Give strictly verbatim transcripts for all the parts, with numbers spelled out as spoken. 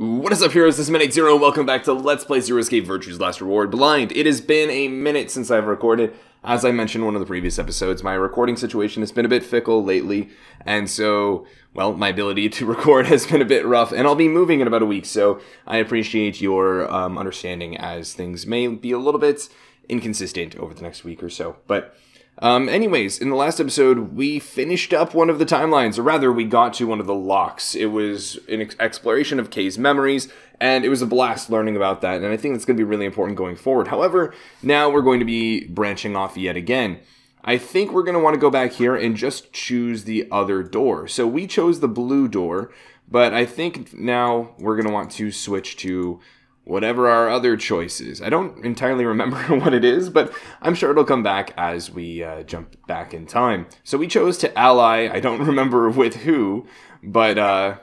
What is up, heroes? This is MidniteZer0, and welcome back to Let's Play Zero Escape Virtue's Last Reward Blind. It has been a minute since I've recorded. As I mentioned in one of the previous episodes, my recording situation has been a bit fickle lately, and so, well, my ability to record has been a bit rough, and I'll be moving in about a week, so I appreciate your um, understanding as things may be a little bit inconsistent over the next week or so. But um, anyways, in the last episode, we finished up one of the timelines, or rather, we got to one of the locks. It was an ex exploration of Kay's memories, and it was a blast learning about that, and I think that's going to be really important going forward. However, now we're going to be branching off yet again. I think we're going to want to go back here and just choose the other door. So we chose the blue door, but I think now we're going to want to switch to whatever our other choice is. I don't entirely remember what it is, but I'm sure it'll come back as we uh, jump back in time. So we chose to ally. I don't remember with who, but uh,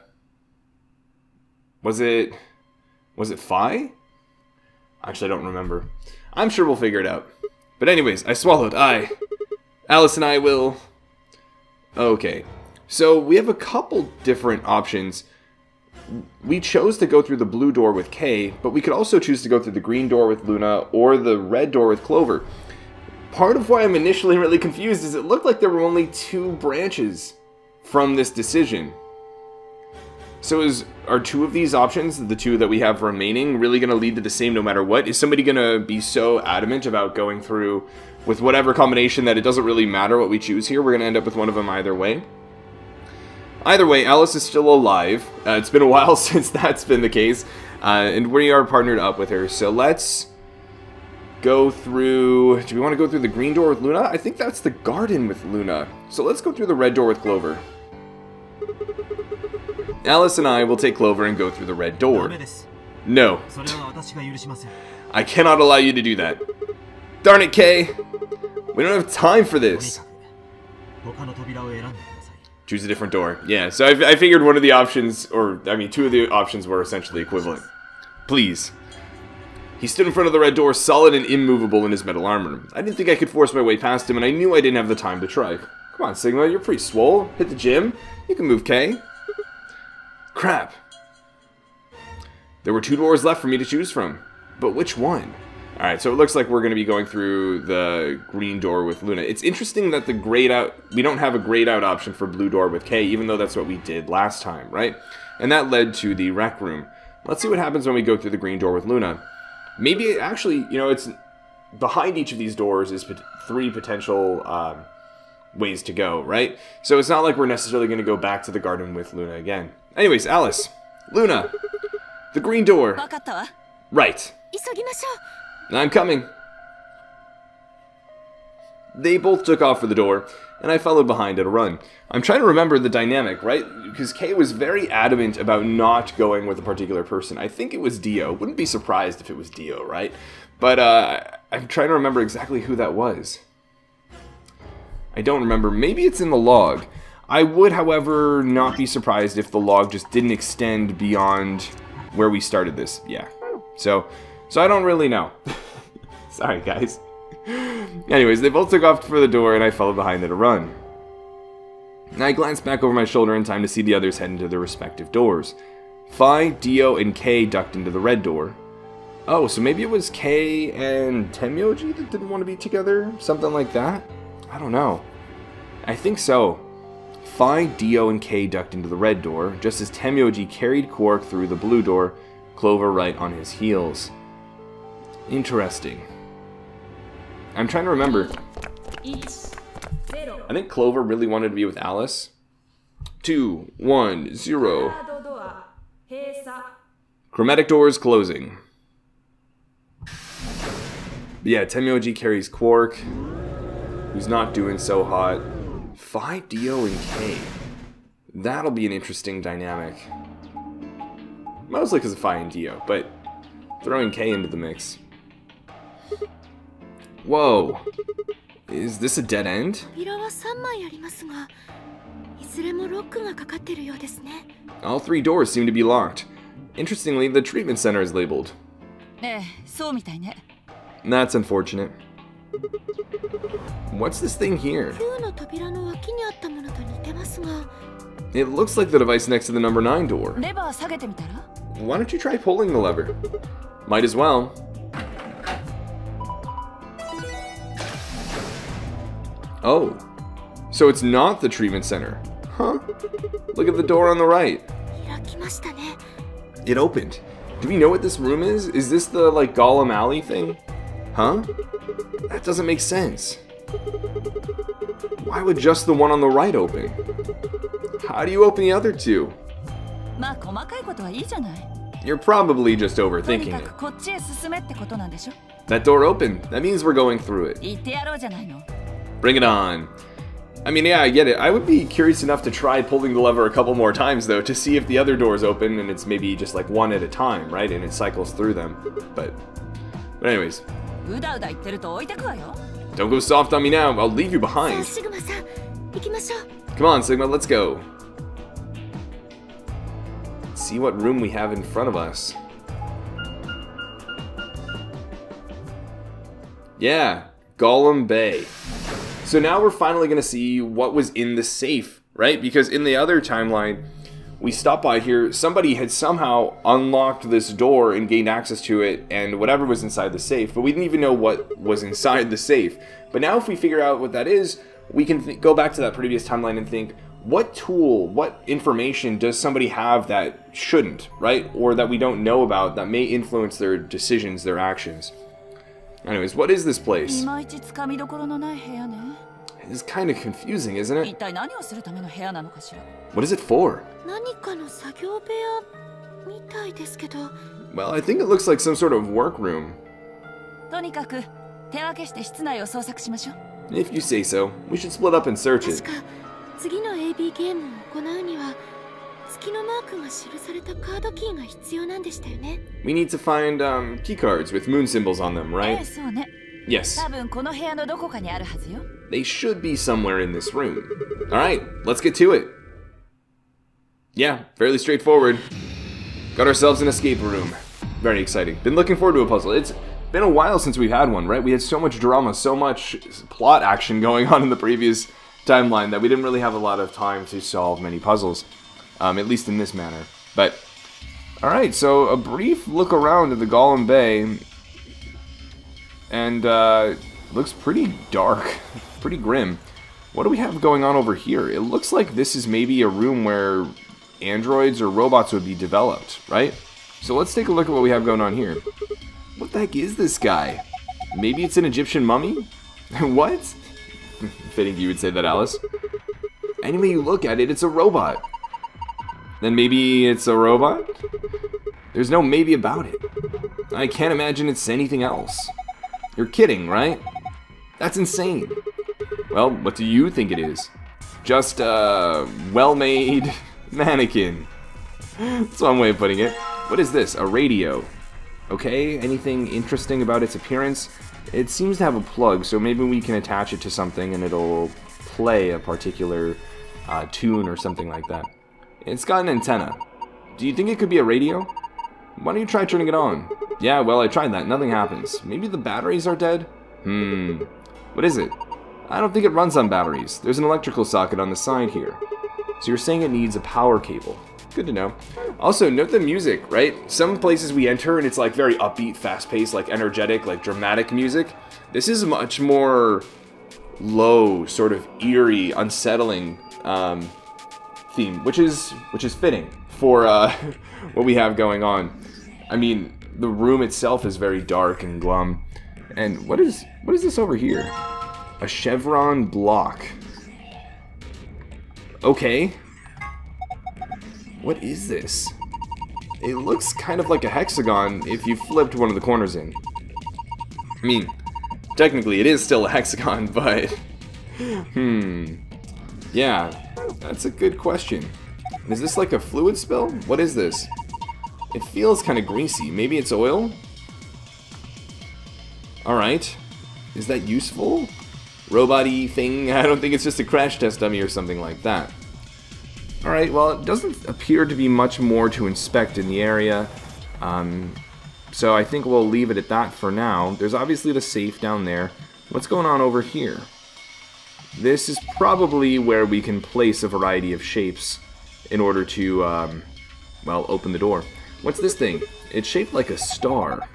was it... Was it Phi? Actually, I don't remember. I'm sure we'll figure it out. But anyways, I swallowed. I. Alice and I will... Okay. So we have a couple different options. We chose to go through the blue door with K, but we could also choose to go through the green door with Luna or the red door with Clover. Part of why I'm initially really confused is it looked like there were only two branches from this decision. So is, are two of these options, the two that we have remaining, really going to lead to the same no matter what? Is somebody going to be so adamant about going through with whatever combination that it doesn't really matter what we choose here? We're going to end up with one of them either way. Either way, Alice is still alive. Uh, it's been a while since that's been the case. Uh, and we are partnered up with her. So let's go through... Do we want to go through the green door with Luna? I think that's the garden with Luna. So let's go through the red door with Clover. Alice and I will take Clover and go through the red door. No. I cannot allow you to do that. Darn it, Kay! We don't have time for this! Choose a different door. Yeah, so I, I figured one of the options, or, I mean, two of the options were essentially equivalent. Please. He stood in front of the red door, solid and immovable in his metal armor. I didn't think I could force my way past him, and I knew I didn't have the time to try. Come on, Sigma, you're pretty swole. Hit the gym. You can move, Kay. Crap. There were two doors left for me to choose from, but which one? Alright, so it looks like we're going to be going through the green door with Luna. It's interesting that the grayed out, we don't have a grayed out option for blue door with K, even though that's what we did last time, right? And that led to the rec room. Let's see what happens when we go through the green door with Luna. Maybe it actually, you know, it's behind each of these doors is three potential um, ways to go, right? So it's not like we're necessarily going to go back to the garden with Luna again. Anyways, Alice, Luna, the green door. Right. I'm coming. They both took off for the door, and I followed behind at a run. I'm trying to remember the dynamic, right? Because Kay was very adamant about not going with a particular person. I think it was Dio. Wouldn't be surprised if it was Dio, right? But uh, I'm trying to remember exactly who that was. I don't remember. Maybe it's in the log. I would, however, not be surprised if the log just didn't extend beyond where we started this. Yeah. So, so I don't really know. Sorry, guys. Anyways, they both took off for the door, and I followed behind at a run. And I glanced back over my shoulder in time to see the others head into their respective doors. Phi, Dio, and K ducked into the red door. Oh, so maybe it was K and Tenmyouji that didn't want to be together? Something like that? I don't know. I think so. Phi, Dio, and K ducked into the red door, just as Tenmyouji carried Quark through the blue door, Clover right on his heels. Interesting. I'm trying to remember. I think Clover really wanted to be with Alice. Two, one, zero. Chromatic doors closing. Yeah, Tenmyouji carries Quark, who's not doing so hot. Phi, Dio, and K. That'll be an interesting dynamic. Mostly because of Phi and Dio, but throwing K into the mix. Whoa. Is this a dead end? All three doors seem to be locked. Interestingly, the treatment center is labeled. That's unfortunate. What's this thing here? It looks like the device next to the number nine door. Why don't you try pulling the lever? Might as well. Oh. So it's not the treatment center. Huh? Look at the door on the right. It opened. Do we know what this room is? Is this the, like, Gollum Alley thing? Huh? That doesn't make sense. Why would just the one on the right open? How do you open the other two? You're probably just overthinking it. That door opened. That means we're going through it. Bring it on. I mean, yeah, I get it. I would be curious enough to try pulling the lever a couple more times, though, to see if the other doors open and it's maybe just like one at a time, right? And it cycles through them. But, but anyways. Don't go soft on me now. I'll leave you behind. Come on, Sigma. Let's go. Let's see what room we have in front of us. Yeah. Gaulem's Bay. So now we're finally going to see what was in the safe, right? Because in the other timeline, we stopped by here. Somebody had somehow unlocked this door and gained access to it and whatever was inside the safe. But we didn't even know what was inside the safe. But now if we figure out what that is, we can th- go back to that previous timeline and think, what tool, what information does somebody have that shouldn't, right? Or that we don't know about that may influence their decisions, their actions. Anyways, what is this place? It's kind of confusing, isn't it? What is it for? Well, I think it looks like some sort of workroom. If you say so, we should split up and search it. We need to find um, key cards with moon symbols on them, right? Yes. They should be somewhere in this room. Alright, let's get to it. Yeah, fairly straightforward. Got ourselves an escape room. Very exciting. Been looking forward to a puzzle. It's been a while since we've had one, right? We had so much drama, so much plot action going on in the previous timeline that we didn't really have a lot of time to solve many puzzles. Um, at least in this manner. But, alright, so a brief look around at the Gaulem's Bay. And, uh, looks pretty dark. Pretty grim. What do we have going on over here? It looks like this is maybe a room where androids or robots would be developed, right? So let's take a look at what we have going on here. What the heck is this guy? Maybe it's an Egyptian mummy? What? Fitting you would say that, Alice. Any way you look at it, it's a robot. Then maybe it's a robot? There's no maybe about it. I can't imagine it's anything else. You're kidding, right? That's insane. Well, what do you think it is? Just a well-made mannequin. That's one way of putting it. What is this? A radio. Okay, anything interesting about its appearance? It seems to have a plug, so maybe we can attach it to something and it'll play a particular uh, tune or something like that. It's got an antenna. Do you think it could be a radio? Why don't you try turning it on? Yeah, well, I tried that. Nothing happens. Maybe the batteries are dead? Hmm. What is it? I don't think it runs on batteries. There's an electrical socket on the side here. So you're saying it needs a power cable. Good to know. Also, note the music, right? Some places we enter and it's like very upbeat, fast-paced, like energetic, like dramatic music. This is much more low, sort of eerie, unsettling, um... theme, which is which is fitting for uh, what we have going on. I mean, the room itself is very dark and glum. And what is what is this over here? A chevron block. Okay. What is this? It looks kind of like a hexagon if you flipped one of the corners in. I mean, technically it is still a hexagon, but hmm, yeah. That's a good question. Is this like a fluid spill? What is this? It feels kind of greasy. Maybe it's oil? Alright. Is that useful? Robot-y thing? I don't think it's just a crash test dummy or something like that. Alright, well, it doesn't appear to be much more to inspect in the area. Um, so I think we'll leave it at that for now. There's obviously the safe down there. What's going on over here? This is probably where we can place a variety of shapes in order to, um, well, open the door. What's this thing? It's shaped like a star.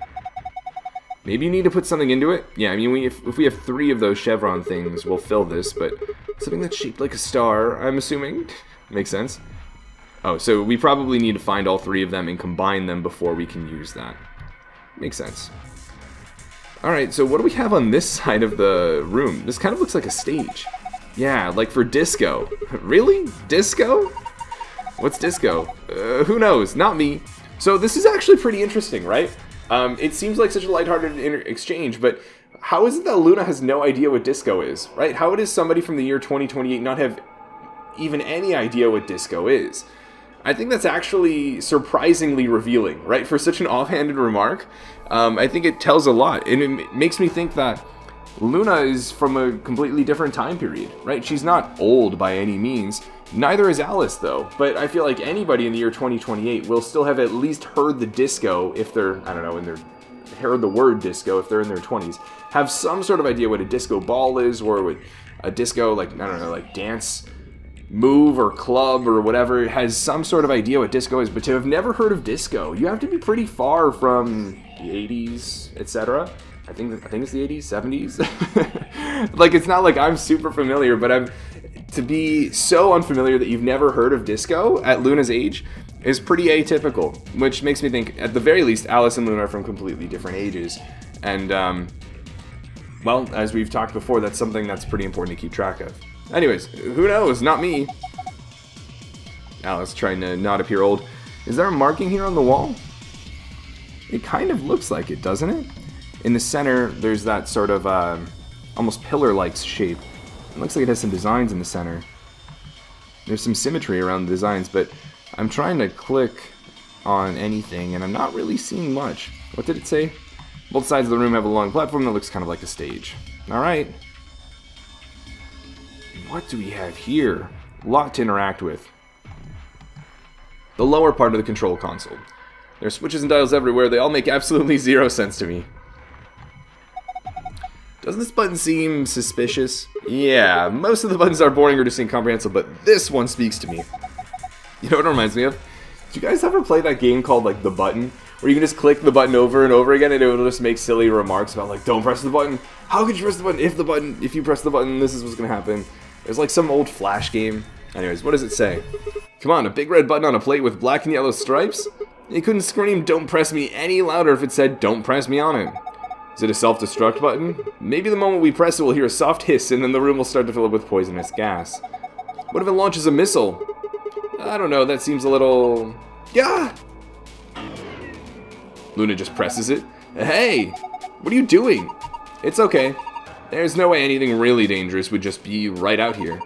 Maybe you need to put something into it? Yeah, I mean, we, if, if we have three of those chevron things, we'll fill this, but something that's shaped like a star, I'm assuming. Makes sense. Oh, so we probably need to find all three of them and combine them before we can use that. Makes sense. Alright, so what do we have on this side of the room? This kind of looks like a stage. Yeah, like for disco. Really? Disco? What's disco? Uh, who knows? Not me. So this is actually pretty interesting, right? Um, it seems like such a lighthearted exchange, but how is it that Luna has no idea what disco is, right? How does somebody from the year twenty twenty-eight not have even any idea what disco is? I think that's actually surprisingly revealing, right? For such an offhanded remark, um, I think it tells a lot, and it makes me think that Luna is from a completely different time period, right? She's not old by any means. Neither is Alice, though, but I feel like anybody in the year twenty twenty-eight will still have at least heard the disco if they're, I don't know, in their, heard the word disco if they're in their twenties, have some sort of idea what a disco ball is, or what a disco, like, I don't know, like dance move or club or whatever, has some sort of idea what disco is, but to have never heard of disco, you have to be pretty far from the eighties, et cetera. I think I think it's the eighties, seventies. Like, it's not like I'm super familiar, but I'm to be so unfamiliar that you've never heard of disco at Luna's age is pretty atypical, which makes me think, at the very least, Alice and Luna are from completely different ages, and um, well, as we've talked before, that's something that's pretty important to keep track of. Anyways, who knows? Not me. Alice trying to not appear old. Is there a marking here on the wall? It kind of looks like it, doesn't it? In the center, there's that sort of uh, almost pillar-like shape. It looks like it has some designs in the center. There's some symmetry around the designs, but I'm trying to click on anything, and I'm not really seeing much. What did it say? Both sides of the room have a long platform that looks kind of like a stage. All right. What do we have here? A lot to interact with. The lower part of the control console. There are switches and dials everywhere. They all make absolutely zero sense to me. Doesn't this button seem suspicious? Yeah, most of the buttons are boring or just incomprehensible, but this one speaks to me. You know what it reminds me of? Did you guys ever play that game called, like, The Button? Where you can just click the button over and over again and it'll just make silly remarks about, like, don't press the button. How could you press the button? If the button, if you press the button, this is what's gonna happen. It was like some old Flash game. Anyways, what does it say? Come on, a big red button on a plate with black and yellow stripes? It couldn't scream, don't press me, any louder if it said, don't press me on it. Is it a self-destruct button? Maybe the moment we press it, we'll hear a soft hiss, and then the room will start to fill up with poisonous gas. What if it launches a missile? I don't know, that seems a little... Yeah! Luna just presses it. Hey! What are you doing? It's okay. There's no way anything really dangerous would just be right out here.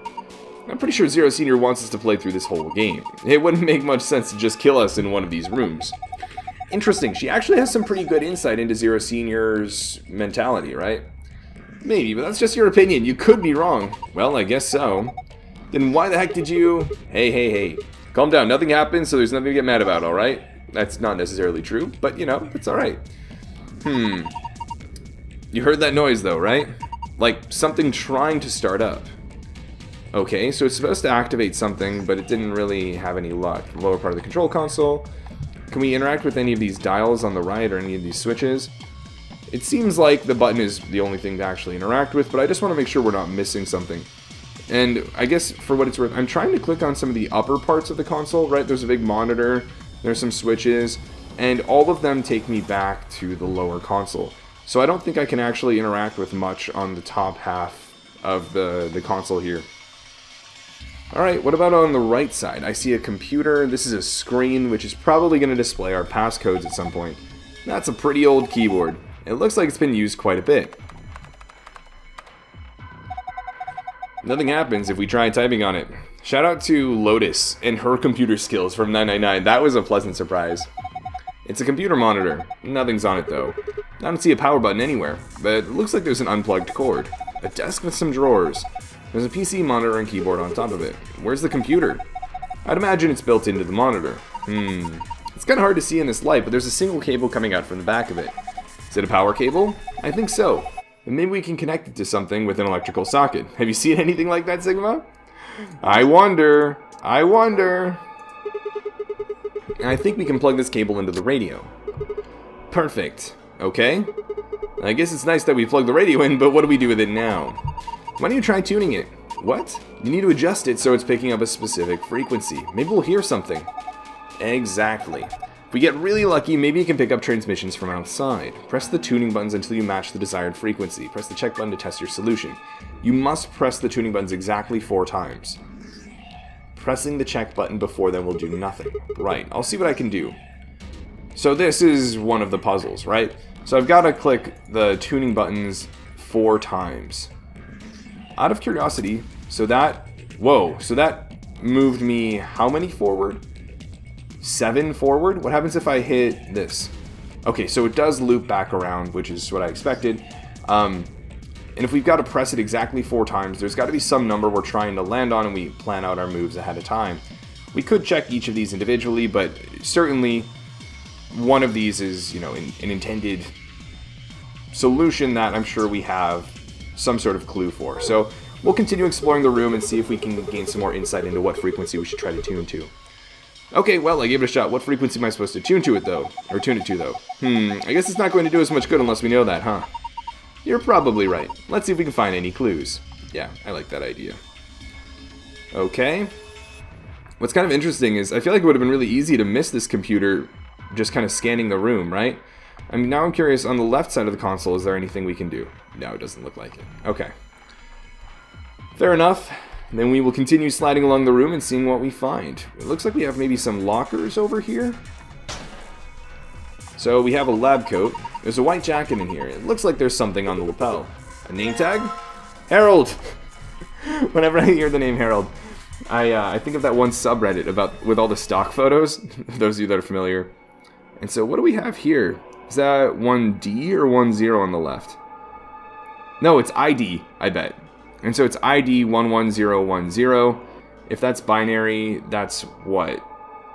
I'm pretty sure Zero Senior wants us to play through this whole game. It wouldn't make much sense to just kill us in one of these rooms. Interesting, she actually has some pretty good insight into Zero Senior's mentality, right? Maybe, but that's just your opinion. You could be wrong. Well, I guess so. Then why the heck did you... Hey, hey, hey. Calm down. Nothing happened, so there's nothing to get mad about, alright? That's not necessarily true, but, you know, it's alright. Hmm. You heard that noise, though, right? Like, something trying to start up. Okay, so it's supposed to activate something, but it didn't really have any luck. The lower part of the control console. Can we interact with any of these dials on the right or any of these switches? It seems like the button is the only thing to actually interact with, but I just want to make sure we're not missing something. And I guess, for what it's worth, I'm trying to click on some of the upper parts of the console, right? There's a big monitor, there's some switches, and all of them take me back to the lower console. So I don't think I can actually interact with much on the top half of the, the console here. Alright, what about on the right side? I see a computer, this is a screen, which is probably going to display our passcodes at some point. That's a pretty old keyboard. It looks like it's been used quite a bit. Nothing happens if we try typing on it. Shout out to Lotus and her computer skills from nine nine nine, that was a pleasant surprise. It's a computer monitor, nothing's on it though. I don't see a power button anywhere, but it looks like there's an unplugged cord. A desk with some drawers. There's a P C monitor and keyboard on top of it. Where's the computer? I'd imagine it's built into the monitor. Hmm. It's kind of hard to see in this light, but there's a single cable coming out from the back of it. Is it a power cable? I think so. And maybe we can connect it to something with an electrical socket. Have you seen anything like that, Sigma? I wonder. I wonder. and I think we can plug this cable into the radio. Perfect. Okay. I guess it's nice that we plug the radio in, but what do we do with it now? Why don't you try tuning it? What? You need to adjust it so it's picking up a specific frequency. Maybe we'll hear something. Exactly. If we get really lucky, maybe you can pick up transmissions from outside. Press the tuning buttons until you match the desired frequency. Press the check button to test your solution. You must press the tuning buttons exactly four times. Pressing the check button before then will do nothing. Right, I'll see what I can do. So this is one of the puzzles, right? So I've got to click the tuning buttons four times. Out of curiosity, so that... Whoa, so that moved me how many forward? Seven forward? What happens if I hit this? Okay, so it does loop back around, which is what I expected. Um, and if we've got to press it exactly four times, there's got to be some number we're trying to land on, and we plan out our moves ahead of time. We could check each of these individually, but certainly one of these is, you know, an, an intended solution that I'm sure we have some sort of clue for. So we'll continue exploring the room and see if we can gain some more insight into what frequency we should try to tune to. Okay, well, I gave it a shot. What frequency am I supposed to tune to it, though? Or tune it to, though? Hmm, I guess it's not going to do us much good unless we know that, huh? You're probably right. Let's see if we can find any clues. Yeah, I like that idea. Okay. What's kind of interesting is, I feel like it would have been really easy to miss this computer just kind of scanning the room, right? I mean, now I'm curious, on the left side of the console, is there anything we can do? No, it doesn't look like it. Okay. Fair enough. Then we will continue sliding along the room and seeing what we find. It looks like we have maybe some lockers over here. So we have a lab coat. There's a white jacket in here. It looks like there's something on the lapel. A name tag? Harold! Whenever I hear the name Harold, I, uh, I think of that one subreddit about with all the stock photos, those of you that are familiar. And so what do we have here? Is that one D or one zero on the left? No, it's I D, I bet. And so it's I D one one zero one zero. If that's binary, that's what?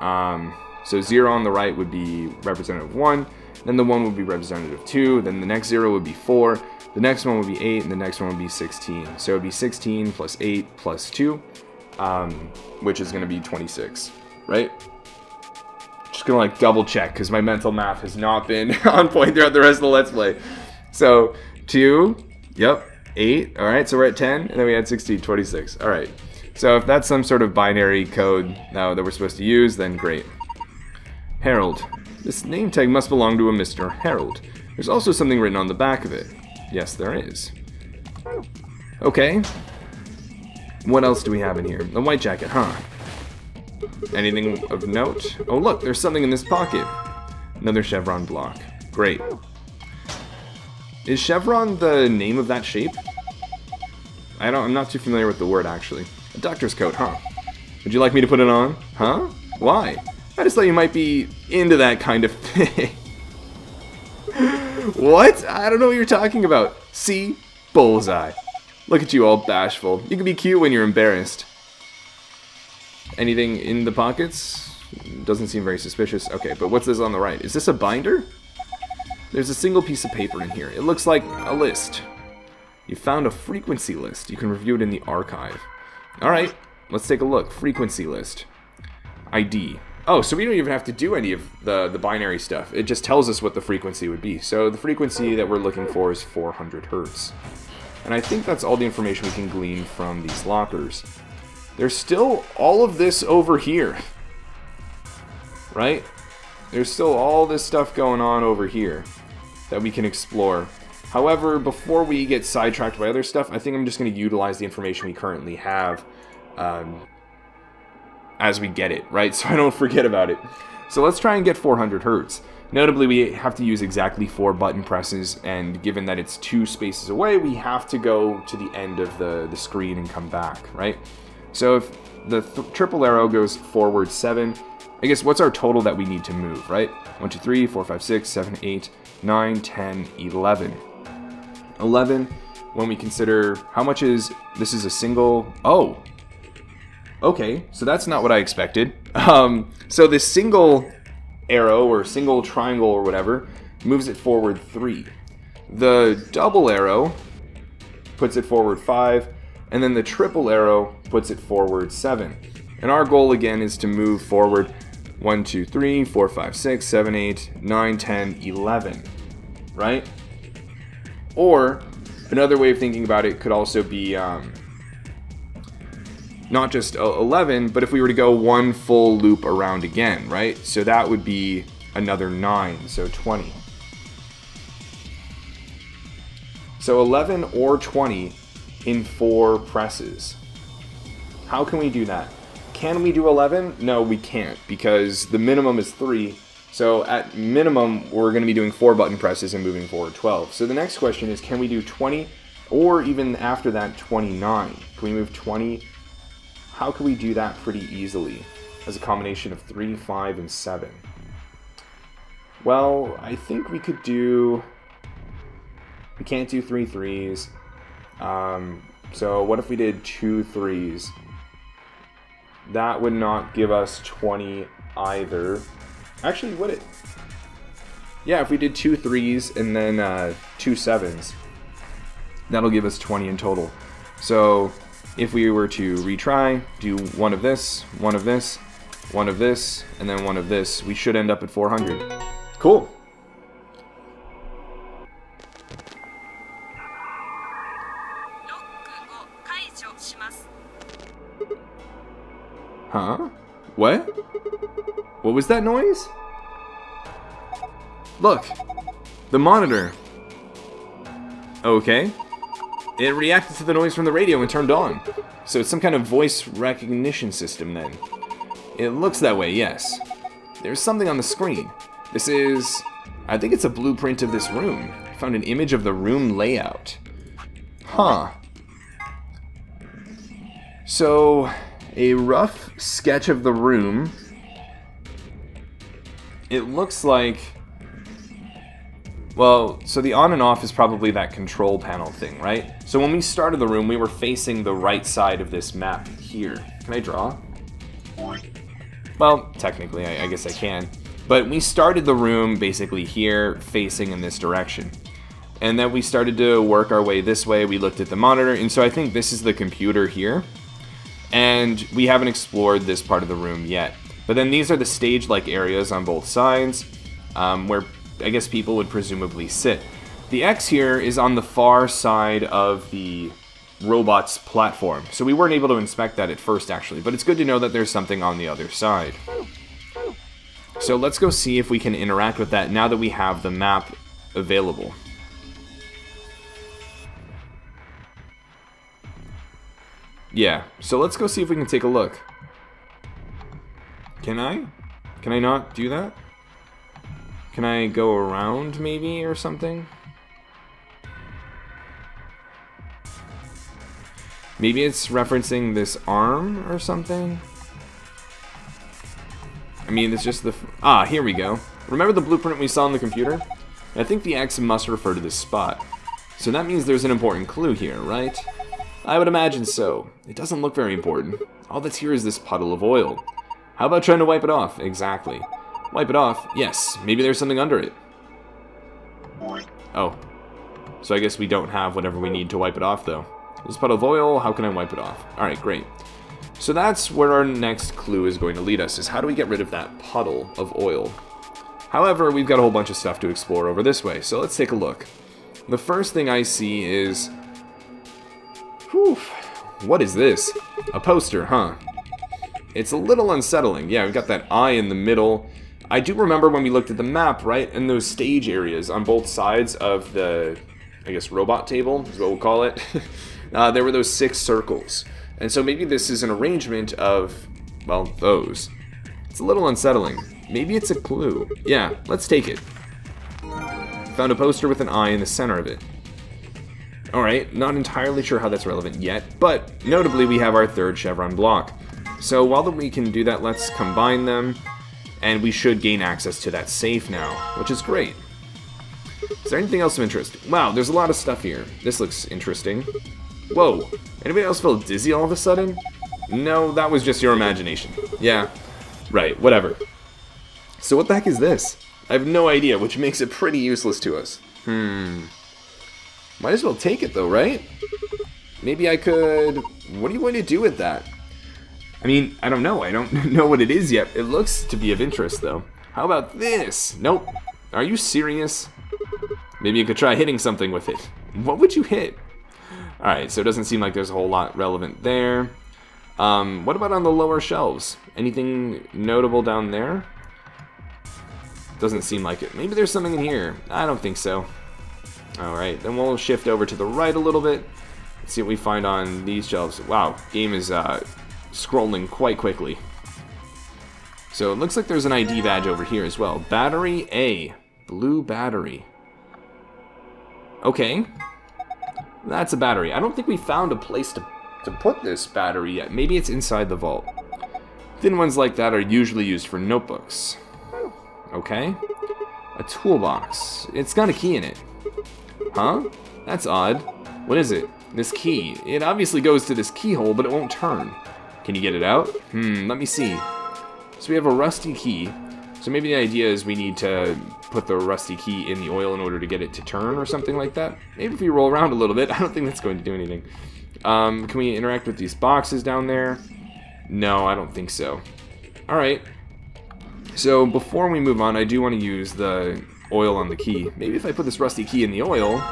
Um, so zero on the right would be representative one, then the one would be representative two, then the next zero would be four, the next one would be eight, and the next one would be sixteen. So it would be sixteen plus eight plus two, um, which is going to be twenty-six, right? Just going to like double check because my mental math has not been on point throughout the rest of the Let's Play. So two, yep. eight, alright, so we're at ten, and then we had sixteen, twenty-six, alright. So if that's some sort of binary code now that we're supposed to use, then great. Harold. This name tag must belong to a Mister Harold. There's also something written on the back of it. Yes, there is. Okay. What else do we have in here? The white jacket, huh? Anything of note? Oh look, there's something in this pocket. Another chevron block. Great. Is chevron the name of that shape? I don't, I'm not too familiar with the word, actually. A doctor's coat, huh? Would you like me to put it on? Huh? Why? I just thought you might be into that kind of thing. What? I don't know what you're talking about. See? Bullseye. Look at you all bashful. You can be cute when you're embarrassed. Anything in the pockets? Doesn't seem very suspicious. Okay, but what's this on the right? Is this a binder? There's a single piece of paper in here. It looks like a list. You found a frequency list. You can review it in the archive. Alright, let's take a look. Frequency list. I D. Oh, so we don't even have to do any of the, the binary stuff. It just tells us what the frequency would be. So the frequency that we're looking for is four hundred hertz. And I think that's all the information we can glean from these lockers. There's still all of this over here. Right? There's still all this stuff going on over here that we can explore. However, before we get sidetracked by other stuff, I think I'm just going to utilize the information we currently have um, as we get it, right? So I don't forget about it. So let's try and get four hundred hertz. Notably, we have to use exactly four button presses, and given that it's two spaces away, we have to go to the end of the, the screen and come back, right? So if the th- triple arrow goes forward seven, I guess what's our total that we need to move, right? one, two, three, four, five, six, seven, eight, nine, ten, eleven. eleven, when we consider how much is, this is a single, oh! Okay, so that's not what I expected. Um, so this single arrow or single triangle or whatever moves it forward three. The double arrow puts it forward five, and then the triple arrow puts it forward seven. And our goal again is to move forward one, two, three, four, five, six, seven, eight, nine, ten, eleven, right? Or another way of thinking about it could also be um, not just eleven, but if we were to go one full loop around again, right? So that would be another nine, so twenty. So eleven or twenty in four presses. How can we do that? Can we do eleven? No, we can't, because the minimum is three. So at minimum, we're going to be doing four button presses and moving forward twelve. So the next question is, can we do twenty, or even after that, twenty-nine? Can we move twenty? How can we do that pretty easily as a combination of three, five, and seven? Well, I think we could do... We can't do three threes. Um, so what if we did two threes? That would not give us twenty either. Actually, would it? Yeah, if we did two threes and then uh, two sevens, that'll give us twenty in total. So if we were to retry, do one of this, one of this, one of this, and then one of this, we should end up at four hundred. Cool. Huh? What? What was that noise? Look! The monitor! Okay. It reacted to the noise from the radio and turned on. So it's some kind of voice recognition system then. It looks that way, yes. There's something on the screen. This is... I think it's a blueprint of this room. I found an image of the room layout. Huh. So... a rough sketch of the room. It looks like... well, so the on and off is probably that control panel thing, right? So when we started the room, we were facing the right side of this map here. Can I draw? Well, technically, I, I guess I can. But we started the room basically here, facing in this direction. And then we started to work our way this way. We looked at the monitor, and so I think this is the computer here. And we haven't explored this part of the room yet. But then these are the stage-like areas on both sides, um, where I guess people would presumably sit. The X here is on the far side of the robot's platform, so we weren't able to inspect that at first, actually. But it's good to know that there's something on the other side. So let's go see if we can interact with that now that we have the map available. Yeah, so let's go see if we can take a look. Can I? Can I not do that? Can I go around, maybe, or something? Maybe it's referencing this arm or something? I mean, it's just the... f ah, here we go. Remember the blueprint we saw on the computer? I think the X must refer to this spot. So that means there's an important clue here, right? I would imagine so. It doesn't look very important. All that's here is this puddle of oil. How about trying to wipe it off? Exactly. Wipe it off? Yes. Maybe there's something under it. Oh. So I guess we don't have whatever we need to wipe it off, though. This puddle of oil, how can I wipe it off? Alright, great. So that's where our next clue is going to lead us, is how do we get rid of that puddle of oil? However, we've got a whole bunch of stuff to explore over this way, so let's take a look. The first thing I see is... whew, what is this? A poster, huh? It's a little unsettling. Yeah, we've got that eye in the middle. I do remember when we looked at the map, right? And those stage areas on both sides of the, I guess, robot table is what we'll call it. uh, there were those six circles. And so maybe this is an arrangement of, well, those. It's a little unsettling. Maybe it's a clue. Yeah, let's take it. Found a poster with an eye in the center of it. Alright, not entirely sure how that's relevant yet, but notably we have our third chevron block. So while that we can do that, let's combine them, and we should gain access to that safe now, which is great. Is there anything else of interest? Wow, there's a lot of stuff here. This looks interesting. Whoa, anybody else feel dizzy all of a sudden? No, that was just your imagination. Yeah, right, whatever. So what the heck is this? I have no idea, which makes it pretty useless to us. Hmm... Might as well take it, though, right? Maybe I could... what do you want to do with that? I mean, I don't know. I don't know what it is yet. It looks to be of interest, though. How about this? Nope. Are you serious? Maybe you could try hitting something with it. What would you hit? Alright, so it doesn't seem like there's a whole lot relevant there. Um, what about on the lower shelves? Anything notable down there? Doesn't seem like it. Maybe there's something in here. I don't think so. Alright, then we'll shift over to the right a little bit. Let's see what we find on these shelves. Wow, game is uh, scrolling quite quickly. So it looks like there's an I D badge over here as well. Battery A. Blue battery. Okay. That's a battery. I don't think we found a place to, to put this battery yet. Maybe it's inside the vault. Thin ones like that are usually used for notebooks. Okay. A toolbox. It's got a key in it. Huh? That's odd. What is it? This key. It obviously goes to this keyhole, but it won't turn. Can you get it out? Hmm, let me see. So we have a rusty key. So maybe the idea is we need to put the rusty key in the oil in order to get it to turn or something like that. Maybe if we roll around a little bit. I don't think that's going to do anything. Um, can we interact with these boxes down there? No, I don't think so. Alright. So before we move on, I do want to use the oil on the key. Maybe if I put this rusty key in the oil,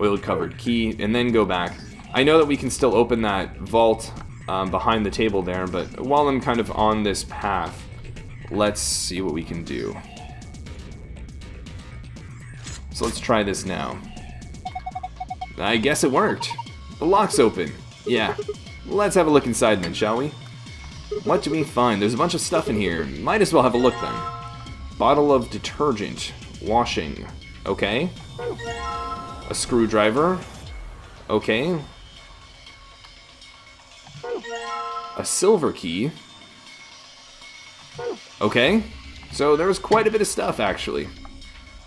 oil-covered key, and then go back. I know that we can still open that vault um, behind the table there, but while I'm kind of on this path, let's see what we can do. So let's try this now. I guess it worked. The lock's open. Yeah. Let's have a look inside then, shall we? What do we find? There's a bunch of stuff in here. Might as well have a look then. Bottle of detergent. Washing. Okay. A screwdriver. Okay. A silver key. Okay, so there was quite a bit of stuff, actually.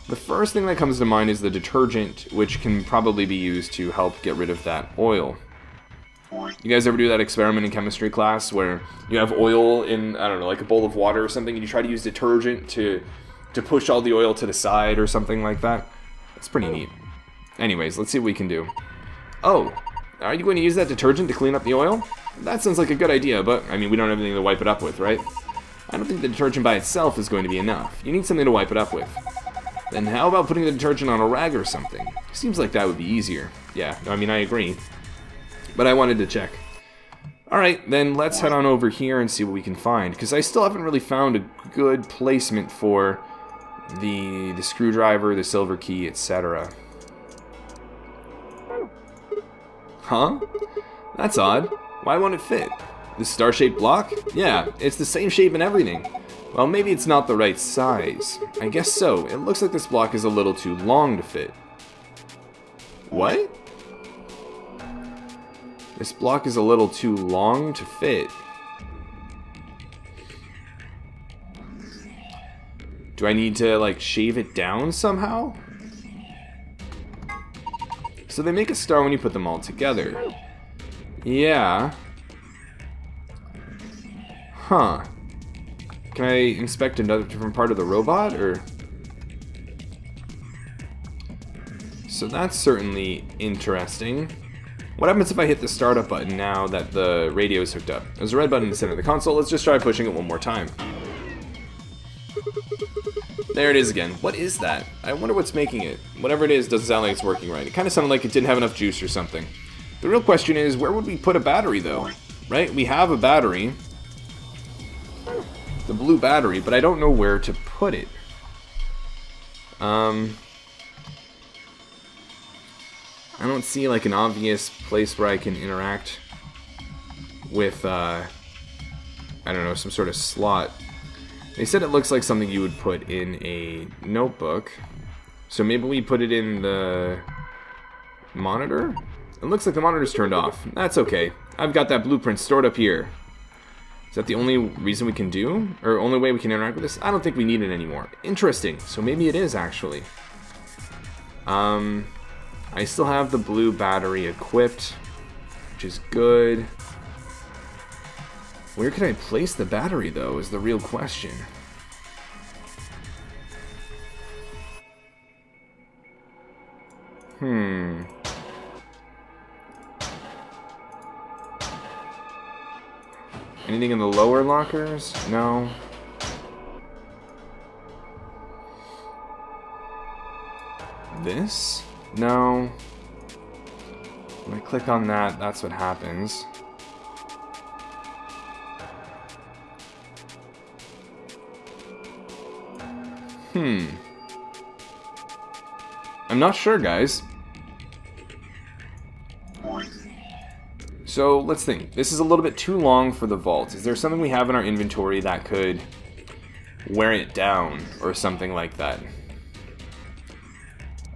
The first thing that comes to mind is the detergent, which can probably be used to help get rid of that oil. You guys ever do that experiment in chemistry class where you have oil in, I don't know, like a bowl of water or something, and you try to use detergent to, to push all the oil to the side or something like that? That's pretty neat. Anyways, let's see what we can do. Oh, are you going to use that detergent to clean up the oil? That sounds like a good idea, but, I mean, we don't have anything to wipe it up with, right? I don't think the detergent by itself is going to be enough. You need something to wipe it up with. Then how about putting the detergent on a rag or something? Seems like that would be easier. Yeah, I mean, I agree. But I wanted to check. Alright, then let's head on over here and see what we can find. Because I still haven't really found a good placement for the, the screwdriver, the silver key, et cetera. Huh? That's odd. Why won't it fit? This star-shaped block? Yeah, it's the same shape and everything. Well, maybe it's not the right size. I guess so. It looks like this block is a little too long to fit. What? This block is a little too long to fit. Do I need to, like, shave it down somehow? So they make a star when you put them all together. Yeah. Huh. Can I inspect another different part of the robot, or...? So that's certainly interesting. What happens if I hit the startup button now that the radio is hooked up? There's a red button in the center of the console. Let's just try pushing it one more time. There it is again. What is that? I wonder what's making it. Whatever it is doesn't sound like it's working right. It kind of sounded like it didn't have enough juice or something. The real question is, where would we put a battery, though? Right? We have a battery. The blue battery, but I don't know where to put it. Um, I don't see like an obvious place where I can interact with, uh, I don't know, some sort of slot. They said it looks like something you would put in a notebook, so maybe we put it in the monitor? It looks like the monitor's turned off. That's okay. I've got that blueprint stored up here. Is that the only reason we can do? Or only way we can interact with this? I don't think we need it anymore. Interesting. So maybe it is, actually. Um, I still have the blue battery equipped, which is good. Where can I place the battery, though, is the real question. Hmm... Anything in the lower lockers? No. This? No. When I click on that, that's what happens. Hmm. I'm not sure, guys. So, let's think. This is a little bit too long for the vault. Is there something we have in our inventory that could wear it down or something like that?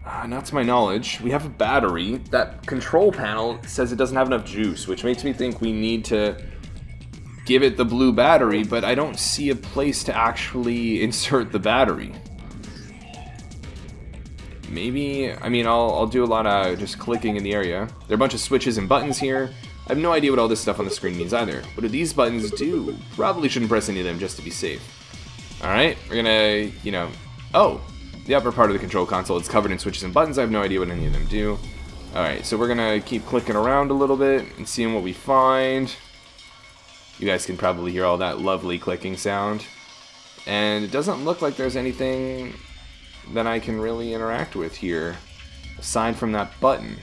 Uh, not to my knowledge. We have a battery. That control panel says it doesn't have enough juice, which makes me think we need to give it the blue battery, but I don't see a place to actually insert the battery. Maybe, I mean, I'll, I'll do a lot of just clicking in the area. There are a bunch of switches and buttons here. I have no idea what all this stuff on the screen means either. What do these buttons do? Probably shouldn't press any of them just to be safe. Alright, we're gonna, you know... Oh! The upper part of the control console is covered in switches and buttons. I have no idea what any of them do. Alright, so we're gonna keep clicking around a little bit and seeing what we find. You guys can probably hear all that lovely clicking sound. And it doesn't look like there's anything that I can really interact with here, aside from that button.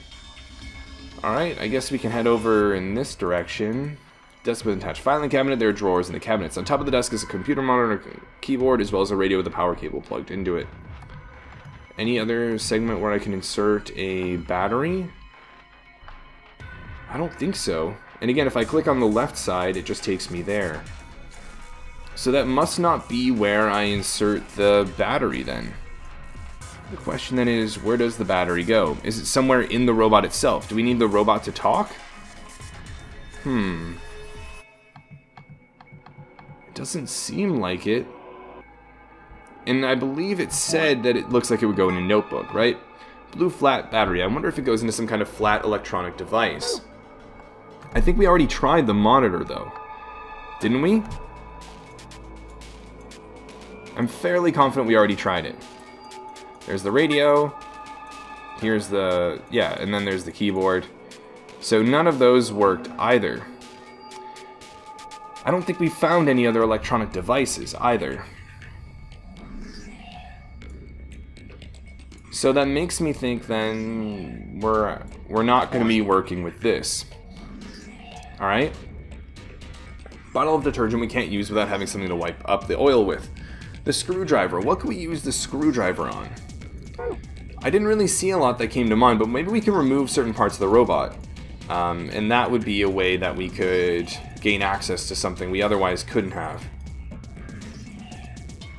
Alright, I guess we can head over in this direction. Desk with an attached filing cabinet, there are drawers in the cabinets. On top of the desk is a computer monitor, keyboard, as well as a radio with a power cable plugged into it. Any other segment where I can insert a battery? I don't think so. And again, if I click on the left side, it just takes me there. So that must not be where I insert the battery then. The question then is, where does the battery go? Is it somewhere in the robot itself? Do we need the robot to talk? Hmm. It doesn't seem like it. And I believe it said that it looks like it would go in a notebook, right? Blue flat battery. I wonder if it goes into some kind of flat electronic device. I think we already tried the monitor, though. Didn't we? I'm fairly confident we already tried it. There's the radio, here's the, yeah, and then there's the keyboard. So none of those worked either. I don't think we found any other electronic devices either. So that makes me think then we're, we're not going to be working with this. Alright. Bottle of detergent we can't use without having something to wipe up the oil with. The screwdriver, what can we use the screwdriver on? I didn't really see a lot that came to mind, but maybe we can remove certain parts of the robot. Um, and that would be a way that we could gain access to something we otherwise couldn't have.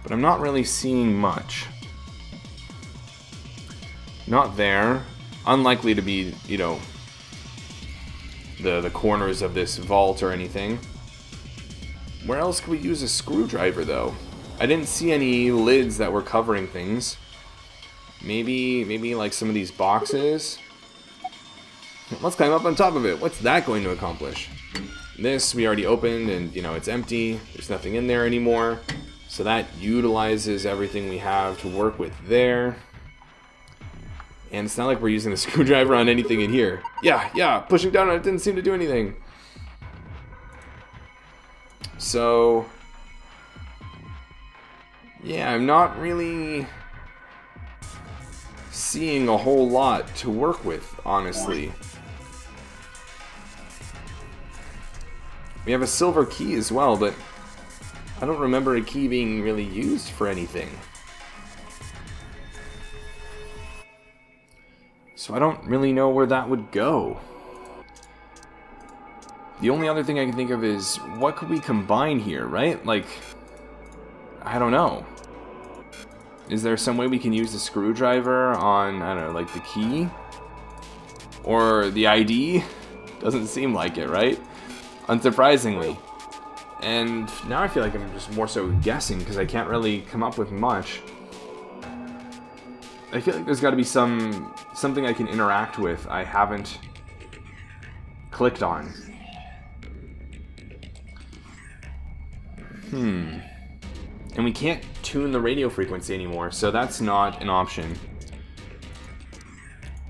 But I'm not really seeing much. Not there. Unlikely to be, you know, the, the corners of this vault or anything. Where else could we use a screwdriver, though? I didn't see any lids that were covering things. Maybe, maybe like some of these boxes. Let's climb up on top of it. What's that going to accomplish? This we already opened and, you know, it's empty. There's nothing in there anymore. So that utilizes everything we have to work with there. And it's not like we're using a screwdriver on anything in here. Yeah, yeah, pushing down on it didn't seem to do anything. So... yeah, I'm not really... seeing a whole lot to work with, honestly. We have a silver key as well, but I don't remember a key being really used for anything. So I don't really know where that would go. The only other thing I can think of is, what could we combine here, right? Like, I don't know. Is there some way we can use the screwdriver on, I don't know, like the key? Or the I D? Doesn't seem like it, right? Unsurprisingly. And now I feel like I'm just more so guessing because I can't really come up with much. I feel like there's got to be some something I can interact with I haven't clicked on. Hmm. And we can't tune the radio frequency anymore, so that's not an option.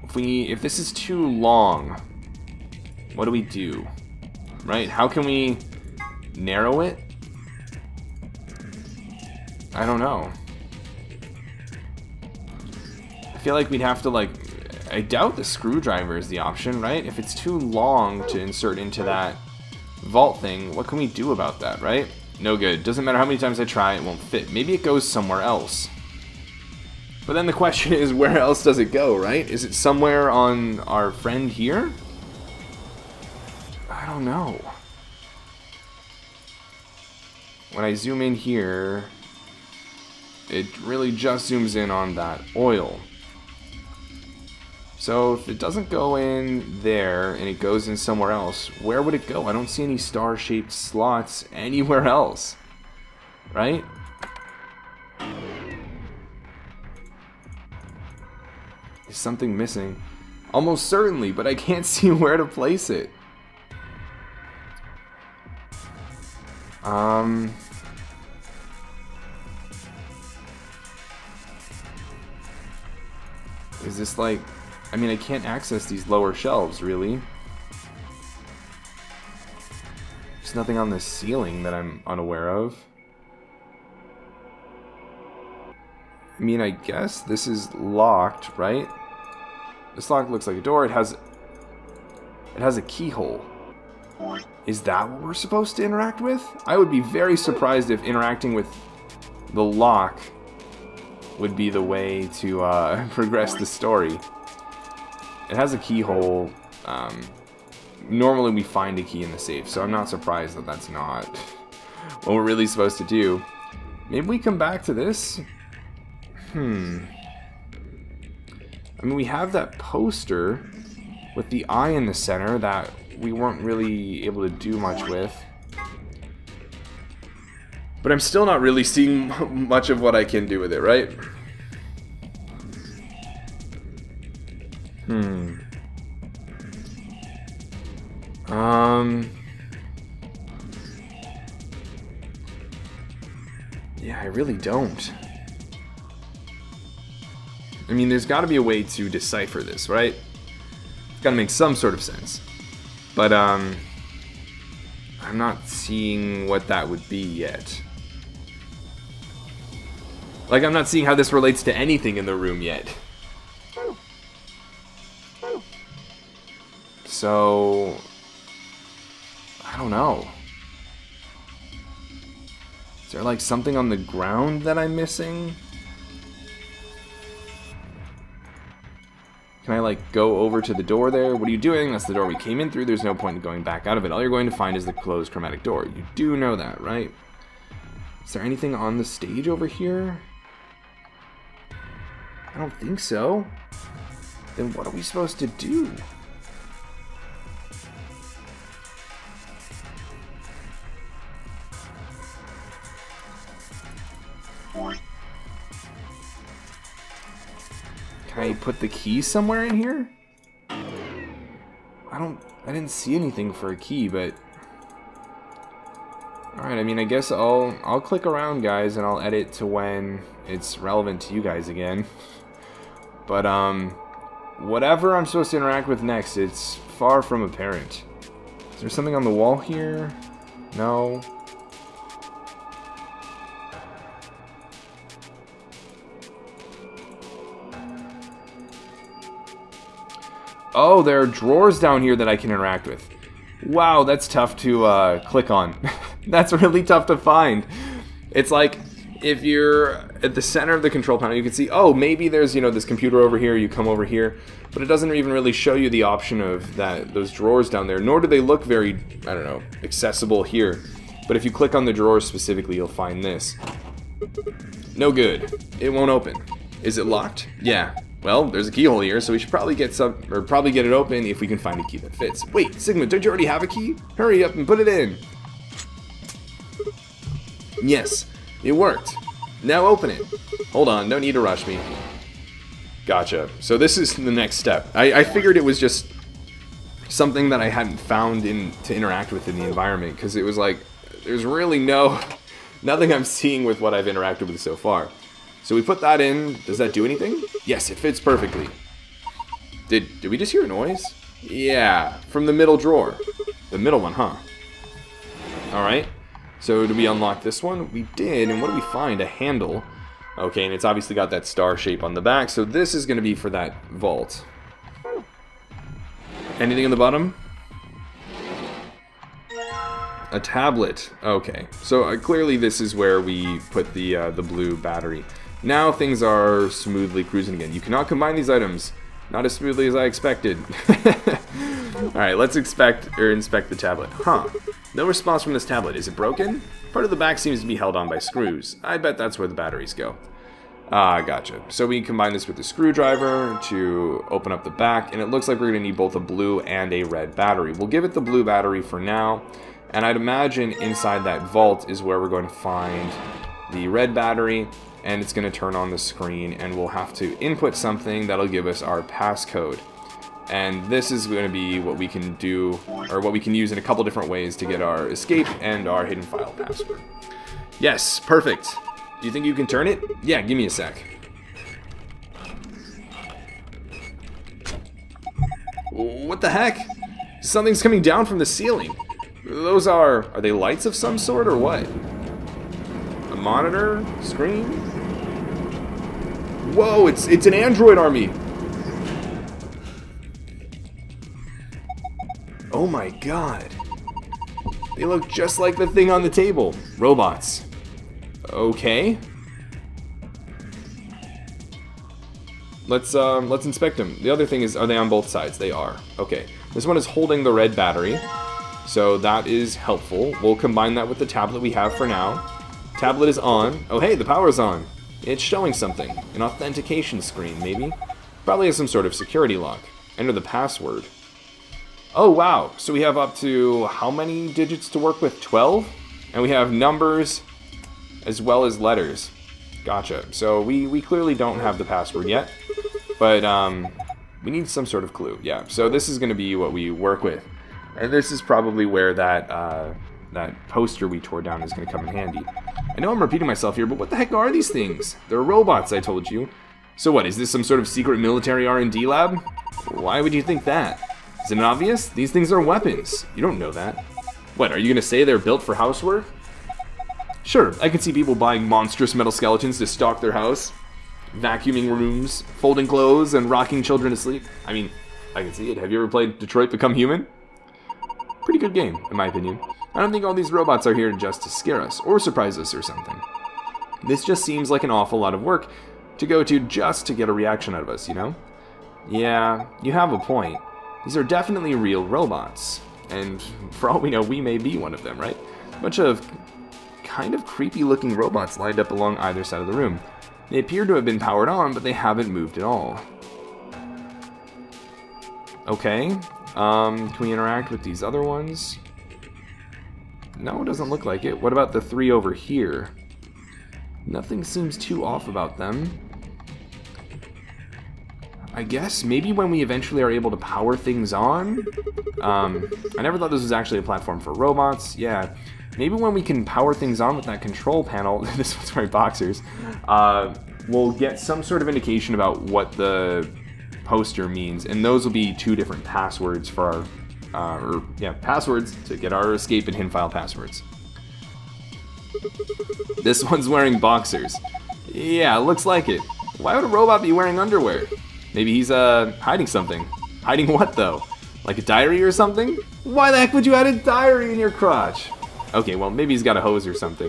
If we, if this is too long, what do we do? Right? How can we narrow it? I don't know. I feel like we'd have to, like, I doubt the screwdriver is the option, right? If it's too long to insert into that vault thing, what can we do about that, right? No good. Doesn't matter how many times I try, it won't fit. Maybe it goes somewhere else. But then the question is, where else does it go, right? Is it somewhere on our friend here? I don't know. When I zoom in here, it really just zooms in on that oil. So if it doesn't go in there and it goes in somewhere else, where would it go? I don't see any star-shaped slots anywhere else, right? Is something missing? Almost certainly, but I can't see where to place it. Um... Is this like... I mean, I can't access these lower shelves, really. There's nothing on this ceiling that I'm unaware of. I mean, I guess this is locked, right? This lock looks like a door. It has... It has a keyhole. Is that what we're supposed to interact with? I would be very surprised if interacting with the lock would be the way to uh, progress the story. It has a keyhole. Um, normally we find a key in the safe, so I'm not surprised that that's not what we're really supposed to do. Maybe we come back to this? Hmm. I mean, we have that poster with the eye in the center that we weren't really able to do much with. But I'm still not really seeing much of what I can do with it, right? Hmm. Um. Yeah, I really don't. I mean, there's got to be a way to decipher this, right? It's got to make some sort of sense. But, um... I'm not seeing what that would be yet. Like, I'm not seeing how this relates to anything in the room yet. So... I don't know. Is there, like, something on the ground that I'm missing? Can I, like, go over to the door there? What are you doing? That's the door we came in through. There's no point in going back out of it. All you're going to find is the closed chromatic door. You do know that, right? Is there anything on the stage over here? I don't think so. Then what are we supposed to do? Can I put the key somewhere in here? I don't... I didn't see anything for a key, but... Alright, I mean, I guess I'll... I'll click around, guys, and I'll edit to when it's relevant to you guys again. But, um... whatever I'm supposed to interact with next, it's far from apparent. Is there something on the wall here? No. Oh, there are drawers down here that I can interact with. Wow, that's tough to uh, click on. That's really tough to find. It's like, if you're at the center of the control panel, you can see, oh, maybe there's, you know, this computer over here, you come over here, but it doesn't even really show you the option of that those drawers down there, nor do they look very, I don't know, accessible here. But if you click on the drawers specifically, you'll find this. No good. It won't open. Is it locked? Yeah. Well, there's a keyhole here, so we should probably get some, or probably get it open if we can find a key that fits. Wait, Sigma, don't you already have a key? Hurry up and put it in. Yes, it worked. Now open it. Hold on, no need to rush me. Gotcha. So this is the next step. I, I figured it was just something that I hadn't found in to interact with in the environment, because it was like, there's really no, nothing I'm seeing with what I've interacted with so far. So we put that in. Does that do anything? Yes, it fits perfectly. Did did we just hear a noise? Yeah, from the middle drawer. The middle one, huh? Alright. So did we unlock this one? We did, and what do we find? A handle. Okay, and it's obviously got that star shape on the back, so this is going to be for that vault. Anything on the bottom? A tablet. Okay, so uh, clearly this is where we put the, uh, the blue battery. Now things are smoothly cruising again. You cannot combine these items. Not as smoothly as I expected. Alright, let's expect or inspect the tablet. Huh. No response from this tablet. Is it broken? Part of the back seems to be held on by screws. I bet that's where the batteries go. Ah, gotcha. So we combine this with a screwdriver to open up the back, and it looks like we're going to need both a blue and a red battery. We'll give it the blue battery for now, and I'd imagine inside that vault is where we're going to find the red battery, and it's going to turn on the screen, and we'll have to input something that'll give us our passcode. And this is going to be what we can do, or what we can use in a couple different ways to get our escape and our hidden file password. Yes, perfect. Do you think you can turn it? Yeah, give me a sec. What the heck? Something's coming down from the ceiling. Those are, are they lights of some sort or what? A monitor? Screen? Whoa, it's, it's an android army. Oh my god. They look just like the thing on the table. Robots. Okay. Let's um, let's inspect them. The other thing is, are they on both sides? They are. Okay. This one is holding the red battery. So that is helpful. We'll combine that with the tablet we have for now. Tablet is on. Oh hey, the power's on. It's showing something. An authentication screen, maybe. Probably has some sort of security lock. Enter the password. Oh wow, so we have up to how many digits to work with? twelve? And we have numbers as well as letters. Gotcha. So we, we clearly don't have the password yet, but um, we need some sort of clue. Yeah, so this is going to be what we work with. And this is probably where that, uh, that poster we tore down is going to come in handy. I know I'm repeating myself here, but what the heck are these things? They're robots, I told you. So what, is this some sort of secret military R and D lab? Why would you think that? Is it obvious? These things are weapons. You don't know that. What, are you gonna say they're built for housework? Sure, I can see people buying monstrous metal skeletons to stock their house, vacuuming rooms, folding clothes, and rocking children to sleep. I mean, I can see it. Have you ever played Detroit Become Human? Pretty good game, in my opinion. I don't think all these robots are here just to scare us, or surprise us or something. This just seems like an awful lot of work to go to just to get a reaction out of us, you know? Yeah, you have a point. These are definitely real robots, and for all we know, we may be one of them, right? A bunch of kind of creepy-looking robots lined up along either side of the room. They appear to have been powered on, but they haven't moved at all. Okay, um, can we interact with these other ones? No, it doesn't look like it. What about the three over here? Nothing seems too off about them. I guess maybe when we eventually are able to power things on? Um, I never thought this was actually a platform for robots. Yeah, maybe when we can power things on with that control panel, this one's my boxers, uh, we'll get some sort of indication about what the poster means, and those will be two different passwords for our, uh, or, yeah, passwords to get our escape and hidden file passwords. This one's wearing boxers. Yeah, looks like it. Why would a robot be wearing underwear? Maybe he's, uh, hiding something. Hiding what, though? Like a diary or something? Why the heck would you add a diary in your crotch? Okay, well, maybe he's got a hose or something.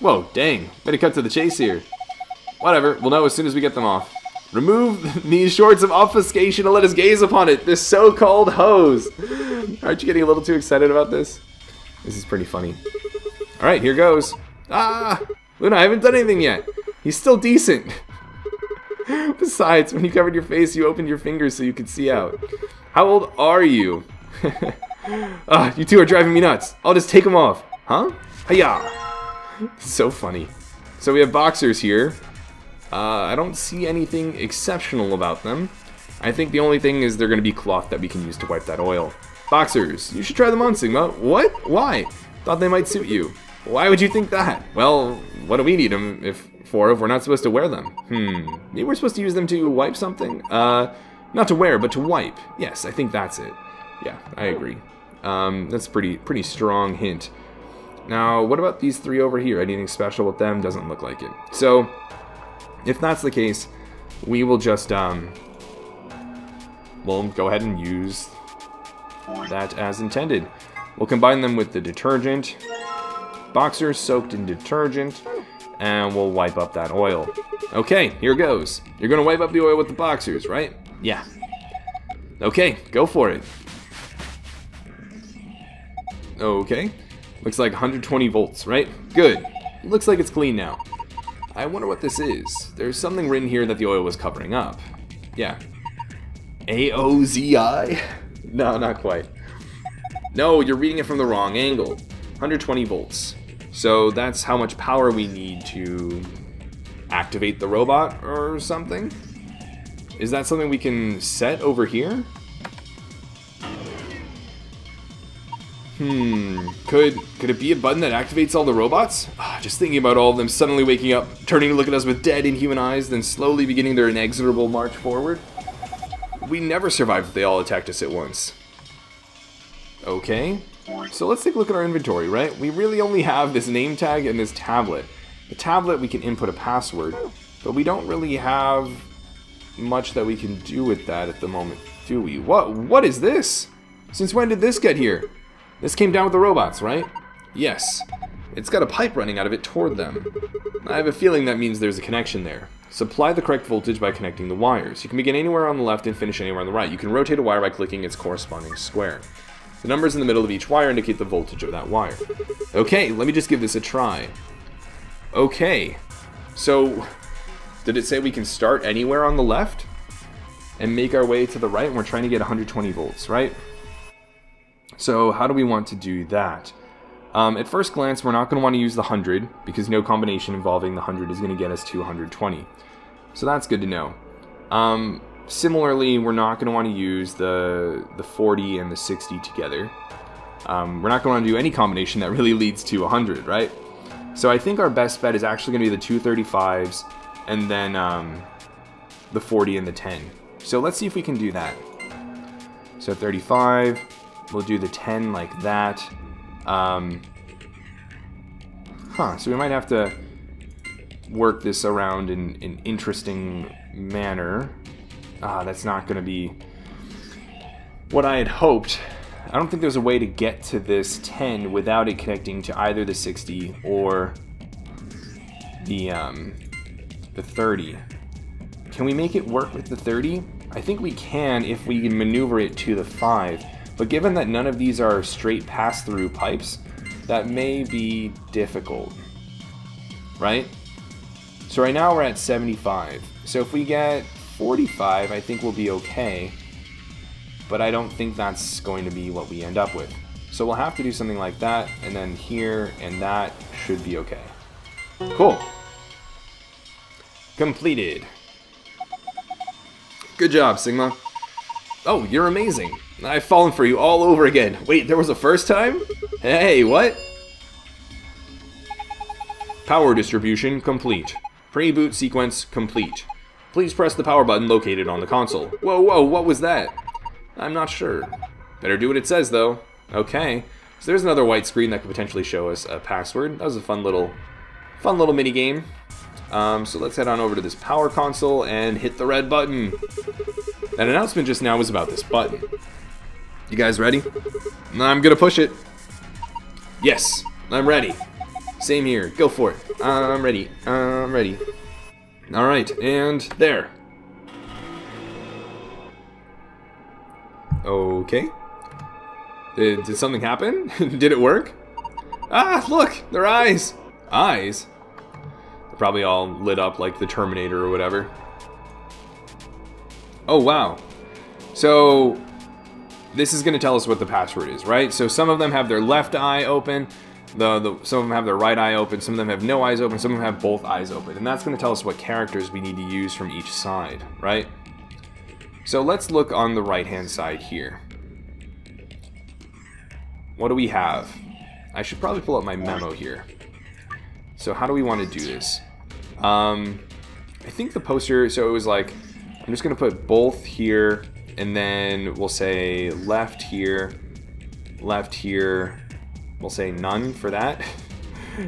Whoa, dang. Better cut to the chase here. Whatever, we'll know as soon as we get them off. Remove these shorts of obfuscation and let us gaze upon it, this so-called hose. Aren't you getting a little too excited about this? This is pretty funny. Alright, here goes. Ah! Luna, I haven't done anything yet. He's still decent. Besides, when you covered your face, you opened your fingers so you could see out. How old are you? uh, you two are driving me nuts. I'll just take them off. Huh? Hiya! So funny. So we have boxers here. Uh, I don't see anything exceptional about them. I think the only thing is they're going to be cloth that we can use to wipe that oil. Boxers, you should try them on, Sigma. What? Why? Thought they might suit you. Why would you think that? Well, what do we need them if... for if we're not supposed to wear them? Hmm. Maybe we're supposed to use them to wipe something? Uh, not to wear, but to wipe. Yes, I think that's it. Yeah, I agree. Um, that's pretty pretty strong hint. Now, what about these three over here? Anything special with them? Doesn't look like it. So, if that's the case, we will just, um, we'll go ahead and use that as intended. We'll combine them with the detergent. Boxer soaked in detergent. And we'll wipe up that oil. Okay, here goes. You're gonna wipe up the oil with the boxers, right? Yeah. Okay, go for it. Okay. Looks like one hundred twenty volts, right? Good. Looks like it's clean now. I wonder what this is. There's something written here that the oil was covering up. Yeah. A O Z I? No, not quite. No, you're reading it from the wrong angle. one hundred twenty volts. So that's how much power we need to activate the robot or something? Is that something we can set over here? Hmm, could could it be a button that activates all the robots? Oh, just thinking about all of them suddenly waking up, turning to look at us with dead, inhuman eyes, then slowly beginning their inexorable march forward. We never survived if they all attacked us at once. Okay, so let's take a look at our inventory, right? We really only have this name tag and this tablet. The tablet we can input a password, but we don't really have much that we can do with that at the moment, do we? What? What is this? Since when did this get here? This came down with the robots, right? Yes. It's got a pipe running out of it toward them. I have a feeling that means there's a connection there. Supply the correct voltage by connecting the wires. You can begin anywhere on the left and finish anywhere on the right. You can rotate a wire by clicking its corresponding square. The numbers in the middle of each wire indicate the voltage of that wire. Okay, let me just give this a try. Okay. So, did it say we can start anywhere on the left and make our way to the right? And we're trying to get one hundred twenty volts, right? So how do we want to do that? Um, at first glance, we're not going to want to use the one hundred, because no combination involving the one hundred is going to get us to one hundred twenty. So that's good to know. Um, similarly, we're not going to want to use the, the forty and the sixty together. Um, we're not going to want to do any combination that really leads to one hundred, right? So I think our best bet is actually going to be the two thirty-fives, and then um, the forty and the ten. So let's see if we can do that. So thirty-five... We'll do the ten like that. Um, huh, so we might have to work this around in an interesting manner. Ah, that's not going to be what I had hoped. I don't think there's a way to get to this ten without it connecting to either the sixty or the, um, the thirty. Can we make it work with the thirty? I think we can if we can maneuver it to the five. But given that none of these are straight pass-through pipes, that may be difficult, right? So right now we're at seventy-five. So if we get forty-five, I think we'll be okay. But I don't think that's going to be what we end up with. So we'll have to do something like that, and then here, and that should be okay. Cool. Completed. Good job, Sigma. Oh, you're amazing. I've fallen for you all over again. Wait, there was a first time? Hey, what? Power distribution complete. Pre-boot sequence complete. Please press the power button located on the console. Whoa, whoa, what was that? I'm not sure. Better do what it says, though. Okay. So there's another white screen that could potentially show us a password. That was a fun little, fun little mini-game. Um, so let's head on over to this power console and hit the red button. That announcement just now was about this button. You guys ready? I'm gonna push it. Yes, I'm ready. Same here, go for it. I'm ready, I'm ready. Alright, and there. Okay. Did, did something happen? Did it work? Ah, look, their eyes. Eyes? They're probably all lit up like the Terminator or whatever. Oh, wow. So this is going to tell us what the password is, right? So some of them have their left eye open, the, the, some of them have their right eye open, some of them have no eyes open, some of them have both eyes open. And that's going to tell us what characters we need to use from each side, right? So let's look on the right-hand side here. What do we have? I should probably pull up my memo here. So how do we want to do this? Um, I think the poster, so it was like, I'm just gonna put both here, and then we'll say left here, left here, we'll say none for that.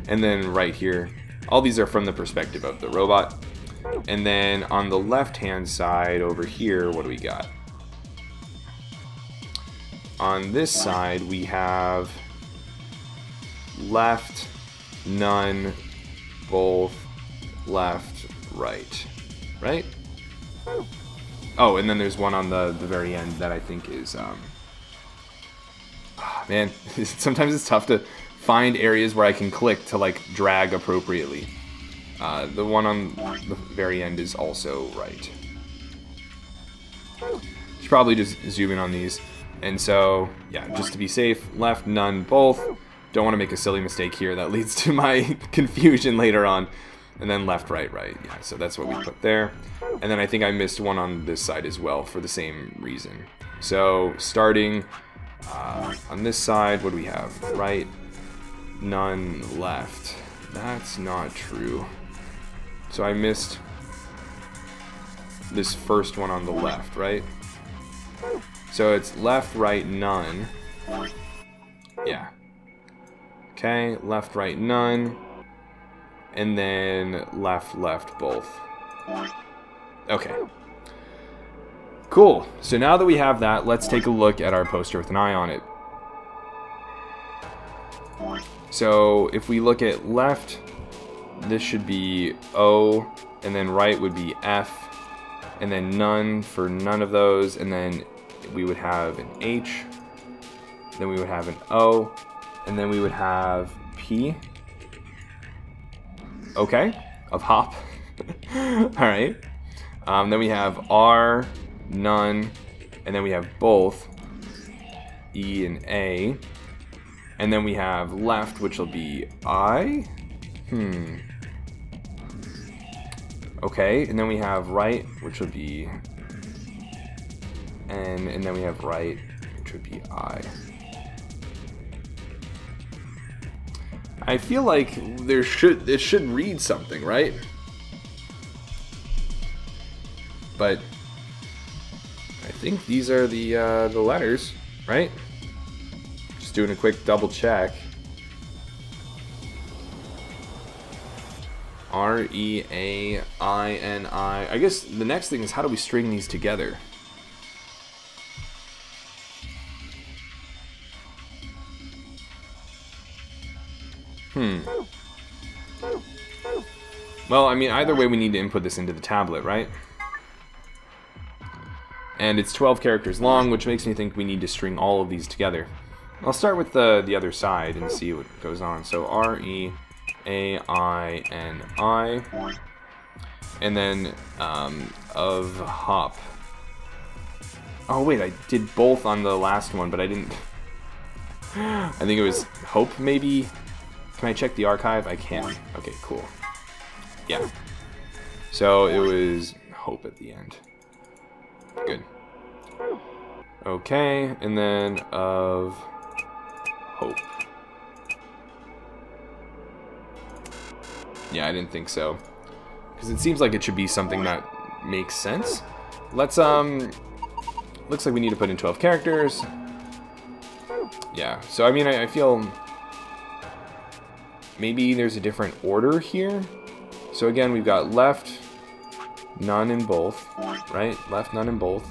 And then right here, all these are from the perspective of the robot. And then on the left-hand side over here, what do we got? On this side, we have left, none, both, left, right, right? Oh, and then there's one on the, the very end that I think is, um, oh, man, sometimes it's tough to find areas where I can click to, like, drag appropriately. Uh, the one on the very end is also right. Should probably just zoom in on these. And so, yeah, just to be safe, left, none, both. Don't want to make a silly mistake here that leads to my confusion later on. And then left, right, right. Yeah, so that's what we put there. And then I think I missed one on this side as well for the same reason. So starting uh, on this side, what do we have? Right, none, left. That's not true. So I missed this first one on the left, right? So it's left, right, none. Yeah. Okay, left, right, none. And then left, left, both. Okay. Cool. So now that we have that, let's take a look at our poster with an eye on it. So if we look at left, this should be O, and then right would be F, and then none for none of those, and then we would have an H, then we would have an O, and then we would have P. Okay, of hop. All right. Um, then we have R, none, and then we have both, E and A. And then we have left, which will be I. Hmm. Okay, and then we have right, which will be N, and then we have right, which would be I. I feel like there should it should read something, right? But I think these are the uh, the letters, right? Just doing a quick double check. R E A I N I. I guess the next thing is, how do we string these together? Hmm. Well, I mean, either way, we need to input this into the tablet, right? And it's twelve characters long, which makes me think we need to string all of these together. I'll start with the, the other side and see what goes on. So R E A I N I. And then um, of hop. Oh, wait, I did both on the last one, but I didn't... I think it was hope, maybe? Can I check the archive? I can. Okay, cool. Yeah. So it was hope at the end. Good. Okay, and then of hope. Yeah, I didn't think so. Because it seems like it should be something that makes sense. Let's, um... looks like we need to put in twelve characters. Yeah, so I mean, I, I feel... maybe there's a different order here. So again, we've got left, none in both, right? Left, none in both.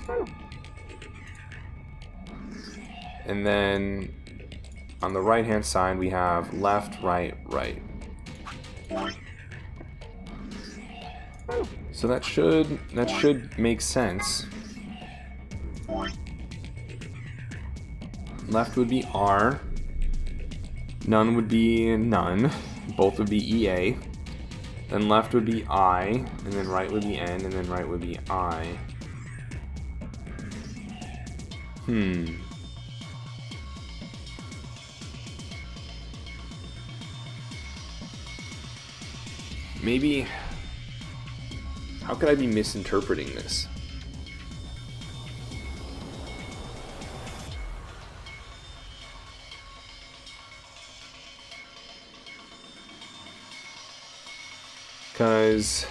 And then on the right-hand side, we have left, right, right. So that should, that should make sense. Left would be R. None would be none, both would be E A, then left would be I, and then right would be N, and then right would be I. Hmm. Maybe, how could I be misinterpreting this? Because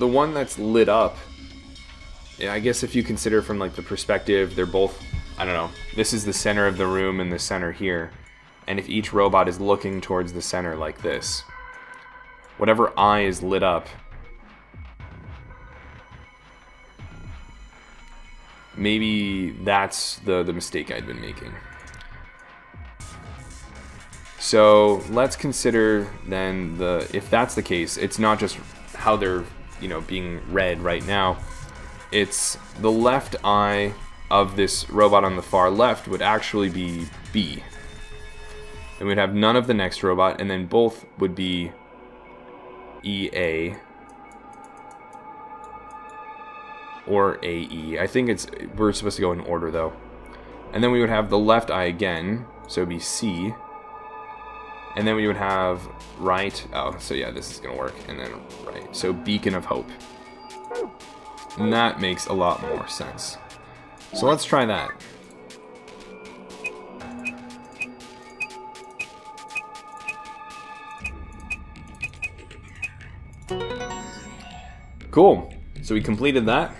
the one that's lit up, yeah, I guess if you consider from like the perspective, they're both, I don't know, this is the center of the room and the center here. and if each robot is looking towards the center like this. Whatever eye is lit up, maybe that's the, the mistake I'd been making. So let's consider then the, if that's the case, it's not just how they're, you know, being read right now. It's the left eye of this robot on the far left would actually be B. And we'd have none of the next robot, and then both would be E A or A E. I think it's, we're supposed to go in order though. And then we would have the left eye again, so it'd be C. And then we would have right, oh, so yeah, this is gonna work, and then right. So Beacon of Hope. And that makes a lot more sense. So let's try that. Cool, so we completed that.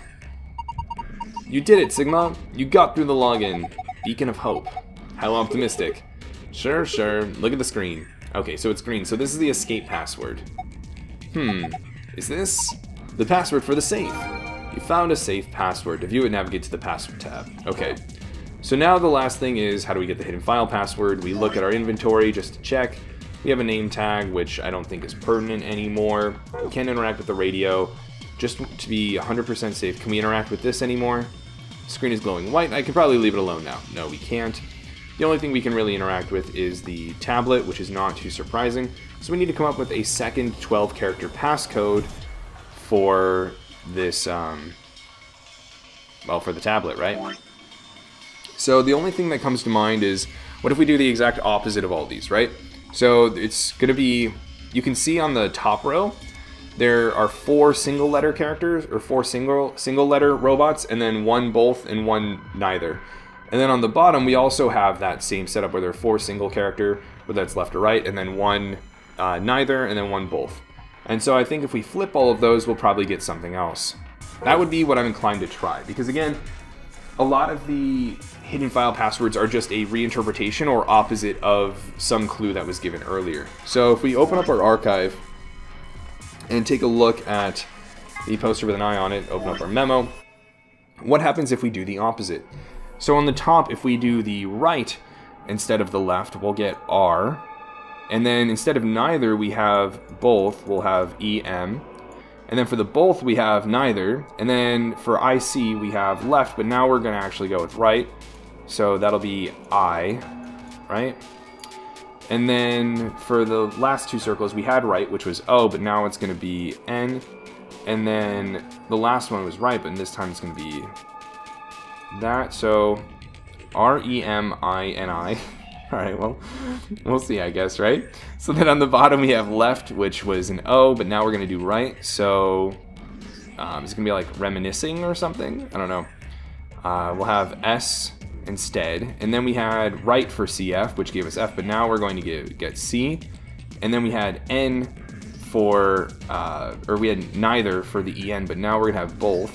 You did it, Sigma. You got through the login. Beacon of Hope. How optimistic. Sure, sure, look at the screen. Okay, so it's green, so this is the escape password. Hmm, is this the password for the safe? You found a safe password. To view it, navigate to the password tab. Okay, so now the last thing is, how do we get the hidden file password? We look at our inventory just to check. We have a name tag, which I don't think is pertinent anymore. We can't interact with the radio. Just to be one hundred percent safe, can we interact with this anymore? Screen is glowing white. I could probably leave it alone now. No, we can't. The only thing we can really interact with is the tablet, which is not too surprising. So we need to come up with a second twelve character passcode for this, um, well, for the tablet, right? So the only thing that comes to mind is, what if we do the exact opposite of all these, right? So it's gonna be, you can see on the top row, there are four single letter characters, or four single single letter robots, and then one both and one neither. And then on the bottom, we also have that same setup where there are four single character, whether that's left or right, and then one uh, neither, and then one both. And so I think if we flip all of those, we'll probably get something else. That would be what I'm inclined to try, because again, a lot of the hidden file passwords are just a reinterpretation or opposite of some clue that was given earlier. So if we open up our archive, and take a look at the poster with an eye on it, open up our memo. What happens if we do the opposite? So on the top, if we do the right instead of the left, we'll get R. And then instead of neither, we have both, we'll have E M. And then for the both, we have neither. And then for I C, we have left, but now we're gonna actually go with right. So that'll be I, right? And then for the last two circles, we had right, which was O, but now it's going to be N. And then the last one was right, but this time it's going to be that. So R E M I N I. All right, well, we'll see, I guess, right? So then on the bottom, we have left, which was an O, but now we're going to do right. So um, it's going to be like reminiscing or something. I don't know. Uh, we'll have S instead, and then we had right for C F, which gave us F, but now we're going to get, get C, and then we had N for, uh, or we had neither for the E N, but now we're gonna have both,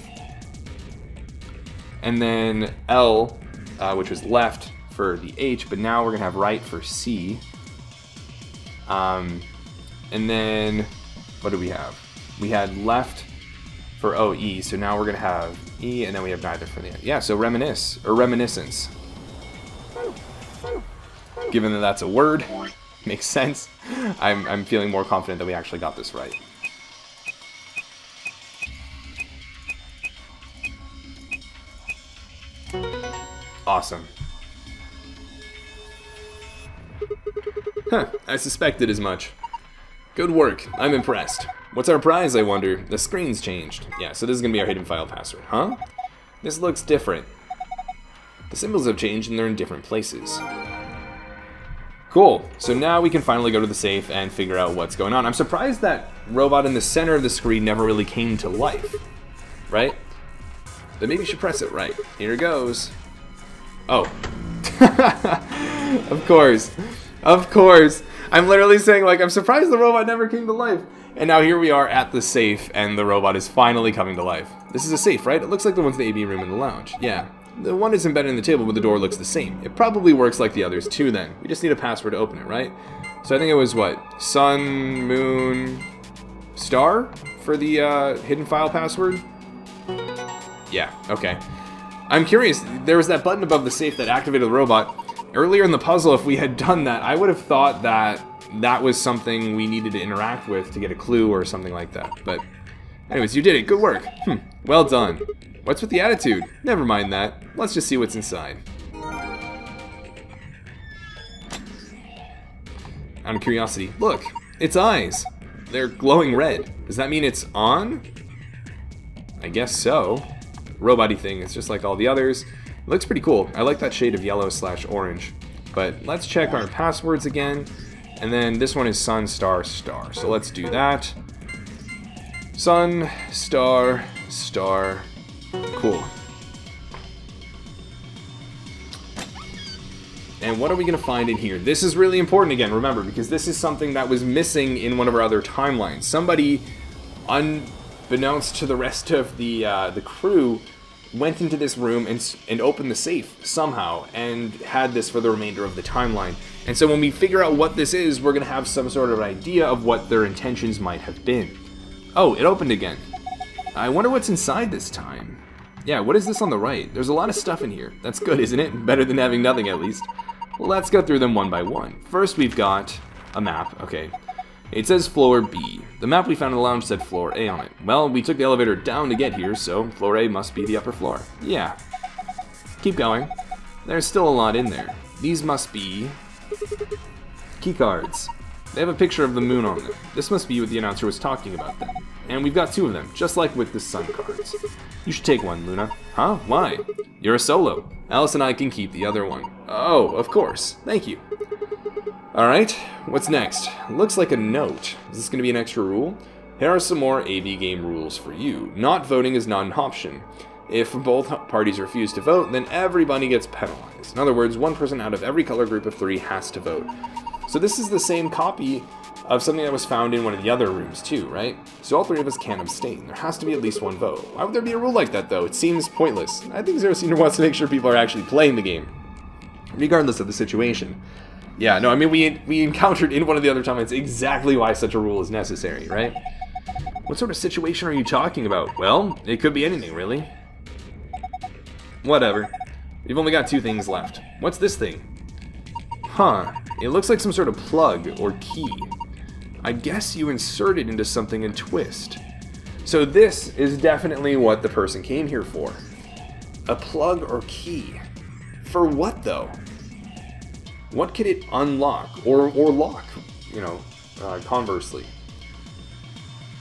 and then L, uh, which was left for the H, but now we're gonna have right for C, um, and then what do we have? We had left for O E, so now we're gonna have E, and then we have neither for the end. Yeah, so reminisce, or reminiscence. Given that that's a word, makes sense. I'm, I'm feeling more confident that we actually got this right. Awesome. Huh, I suspected as much. Good work, I'm impressed. What's our prize, I wonder? The screen's changed. Yeah, so this is gonna be our hidden file password, huh? This looks different. The symbols have changed and they're in different places. Cool, so now we can finally go to the safe and figure out what's going on. I'm surprised that robot in the center of the screen never really came to life, right? But maybe you should press it right. Here it goes. Oh, of course, of course. I'm literally saying, like, I'm surprised the robot never came to life. And now here we are at the safe, and the robot is finally coming to life. This is a safe, right? It looks like the one in the A B room in the lounge. Yeah. The one is embedded in the table, but the door looks the same. It probably works like the others too then. We just need a password to open it, right? So I think it was what? Sun, moon, star for the uh, hidden file password? Yeah, okay. I'm curious, there was that button above the safe that activated the robot. Earlier in the puzzle, if we had done that, I would have thought that that was something we needed to interact with to get a clue or something like that. But anyways, you did it. Good work. Hmm. Well done. What's with the attitude? Never mind that. Let's just see what's inside. Out of curiosity, look, its eyes. They're glowing red. Does that mean it's on? I guess so. Robot-y thing. It's just like all the others. It looks pretty cool. I like that shade of yellow slash orange. But let's check our passwords again. And then this one is sun, star, star. So let's do that. Sun, star, star. Cool. And what are we going to find in here? This is really important again, remember, because this is something that was missing in one of our other timelines. Somebody, unbeknownst to the rest of the uh, the crew, went into this room and, and opened the safe somehow and had this for the remainder of the timeline. And so when we figure out what this is, we're going to have some sort of idea of what their intentions might have been. Oh, it opened again. I wonder what's inside this time. Yeah, what is this on the right? There's a lot of stuff in here. That's good, isn't it? Better than having nothing, at least. Well, let's go through them one by one. First, we've got a map. Okay. It says floor B. The map we found in the lounge said floor A on it. Well, we took the elevator down to get here, so floor A must be the upper floor. Yeah. Keep going. There's still a lot in there. These must be keycards. They have a picture of the moon on them. This must be what the announcer was talking about then. And we've got two of them, just like with the sun cards. You should take one, Luna. Huh? Why? You're a solo. Alice and I can keep the other one. Oh, of course. Thank you. Alright, what's next? Looks like a note. Is this going to be an extra rule? Here are some more A V game rules for you. Not voting is not an option. If both parties refuse to vote, then everybody gets penalized. In other words, one person out of every color group of three has to vote. So this is the same copy of something that was found in one of the other rooms too, right? So all three of us can't abstain. There has to be at least one vote. Why would there be a rule like that though? It seems pointless. I think Zero Senior wants to make sure people are actually playing the game, regardless of the situation. Yeah, no, I mean, we, we encountered in one of the other timelines exactly why such a rule is necessary, right? What sort of situation are you talking about? Well, it could be anything, really. Whatever. We've only got two things left. What's this thing? Huh. It looks like some sort of plug or key. I guess you insert it into something and twist. So this is definitely what the person came here for. A plug or key. For what though? What could it unlock or, or lock, you know, uh, conversely?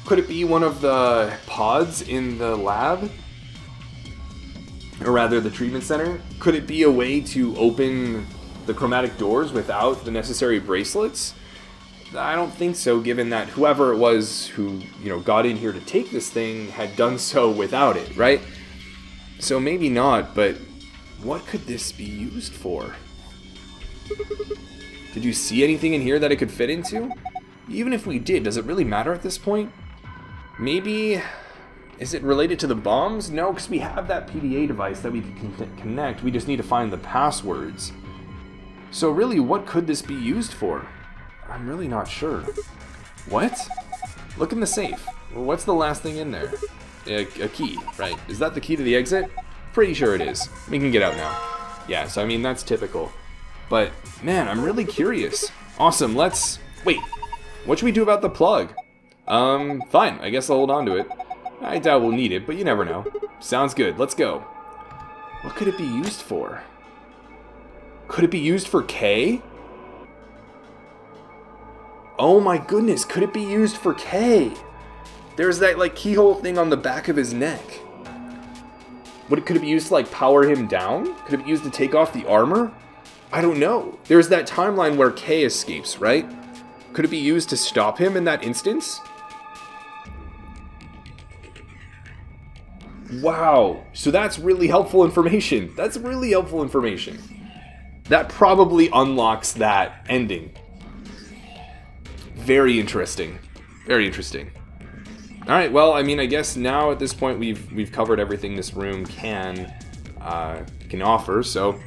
Could it be one of the pods in the lab? Or rather the treatment center? Could it be a way to open the chromatic doors without the necessary bracelets? I don't think so, given that whoever it was who, you know, got in here to take this thing had done so without it, right? So maybe not, but what could this be used for? Did you see anything in here that it could fit into? Even if we did, does it really matter at this point? Maybe... is it related to the bombs? No, because we have that P D A device that we can connect. We just need to find the passwords. So really, what could this be used for? I'm really not sure. What? Look in the safe. What's the last thing in there? A, a key, right? Is that the key to the exit? Pretty sure it is. We can get out now. Yeah, so I mean, that's typical. But, man, I'm really curious. Awesome, let's... wait, what should we do about the plug? Um, fine, I guess I'll hold on to it. I doubt we'll need it, but you never know. Sounds good, let's go. What could it be used for? Could it be used for K? Oh my goodness, could it be used for K? There's that like keyhole thing on the back of his neck. What, could it be used to like power him down? Could it be used to take off the armor? I don't know. There's that timeline where K escapes, right? Could it be used to stop him in that instance? Wow, so that's really helpful information. That's really helpful information. That probably unlocks that ending. Very interesting. Very interesting. All right, well, I mean, I guess now at this point we've we've covered everything this room can uh, can offer, so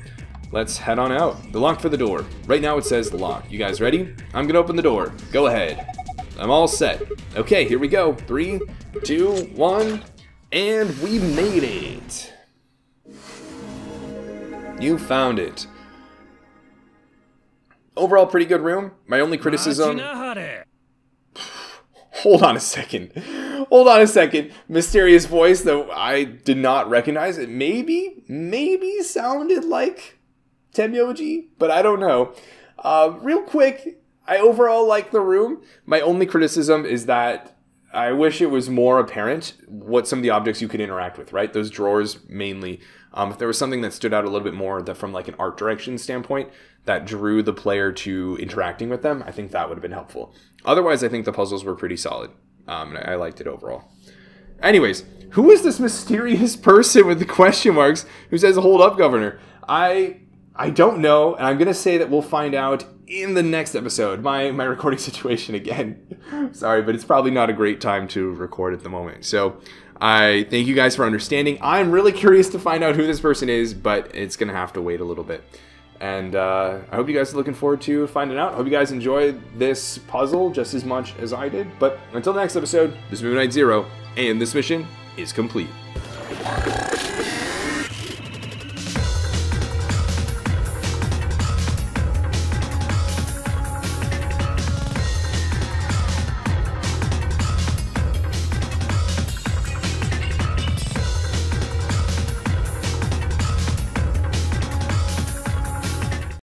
let's head on out. The lock for the door. Right now it says the lock. You guys ready? I'm gonna open the door. Go ahead. I'm all set. Okay, here we go. Three, two, one, and we made it. You found it. Overall, pretty good room. My only criticism... Hold on a second. Hold on a second. Mysterious voice that I did not recognize. It maybe, maybe sounded like Tenmyouji, but I don't know. Uh, real quick, I overall like the room. My only criticism is that I wish it was more apparent what some of the objects you could interact with, right? Those drawers mainly. Um, if there was something that stood out a little bit more that from like an art direction standpoint that drew the player to interacting with them, I think that would have been helpful. Otherwise, I think the puzzles were pretty solid. Um, and I liked it overall. Anyways, who is this mysterious person with the question marks who says, hold up, Governor? I... I don't know, and I'm going to say that we'll find out in the next episode. My my recording situation again. Sorry, but it's probably not a great time to record at the moment. So I thank you guys for understanding. I'm really curious to find out who this person is, but it's going to have to wait a little bit. And uh, I hope you guys are looking forward to finding out. I hope you guys enjoyed this puzzle just as much as I did. But until the next episode, this is MidniteZer0, and this mission is complete.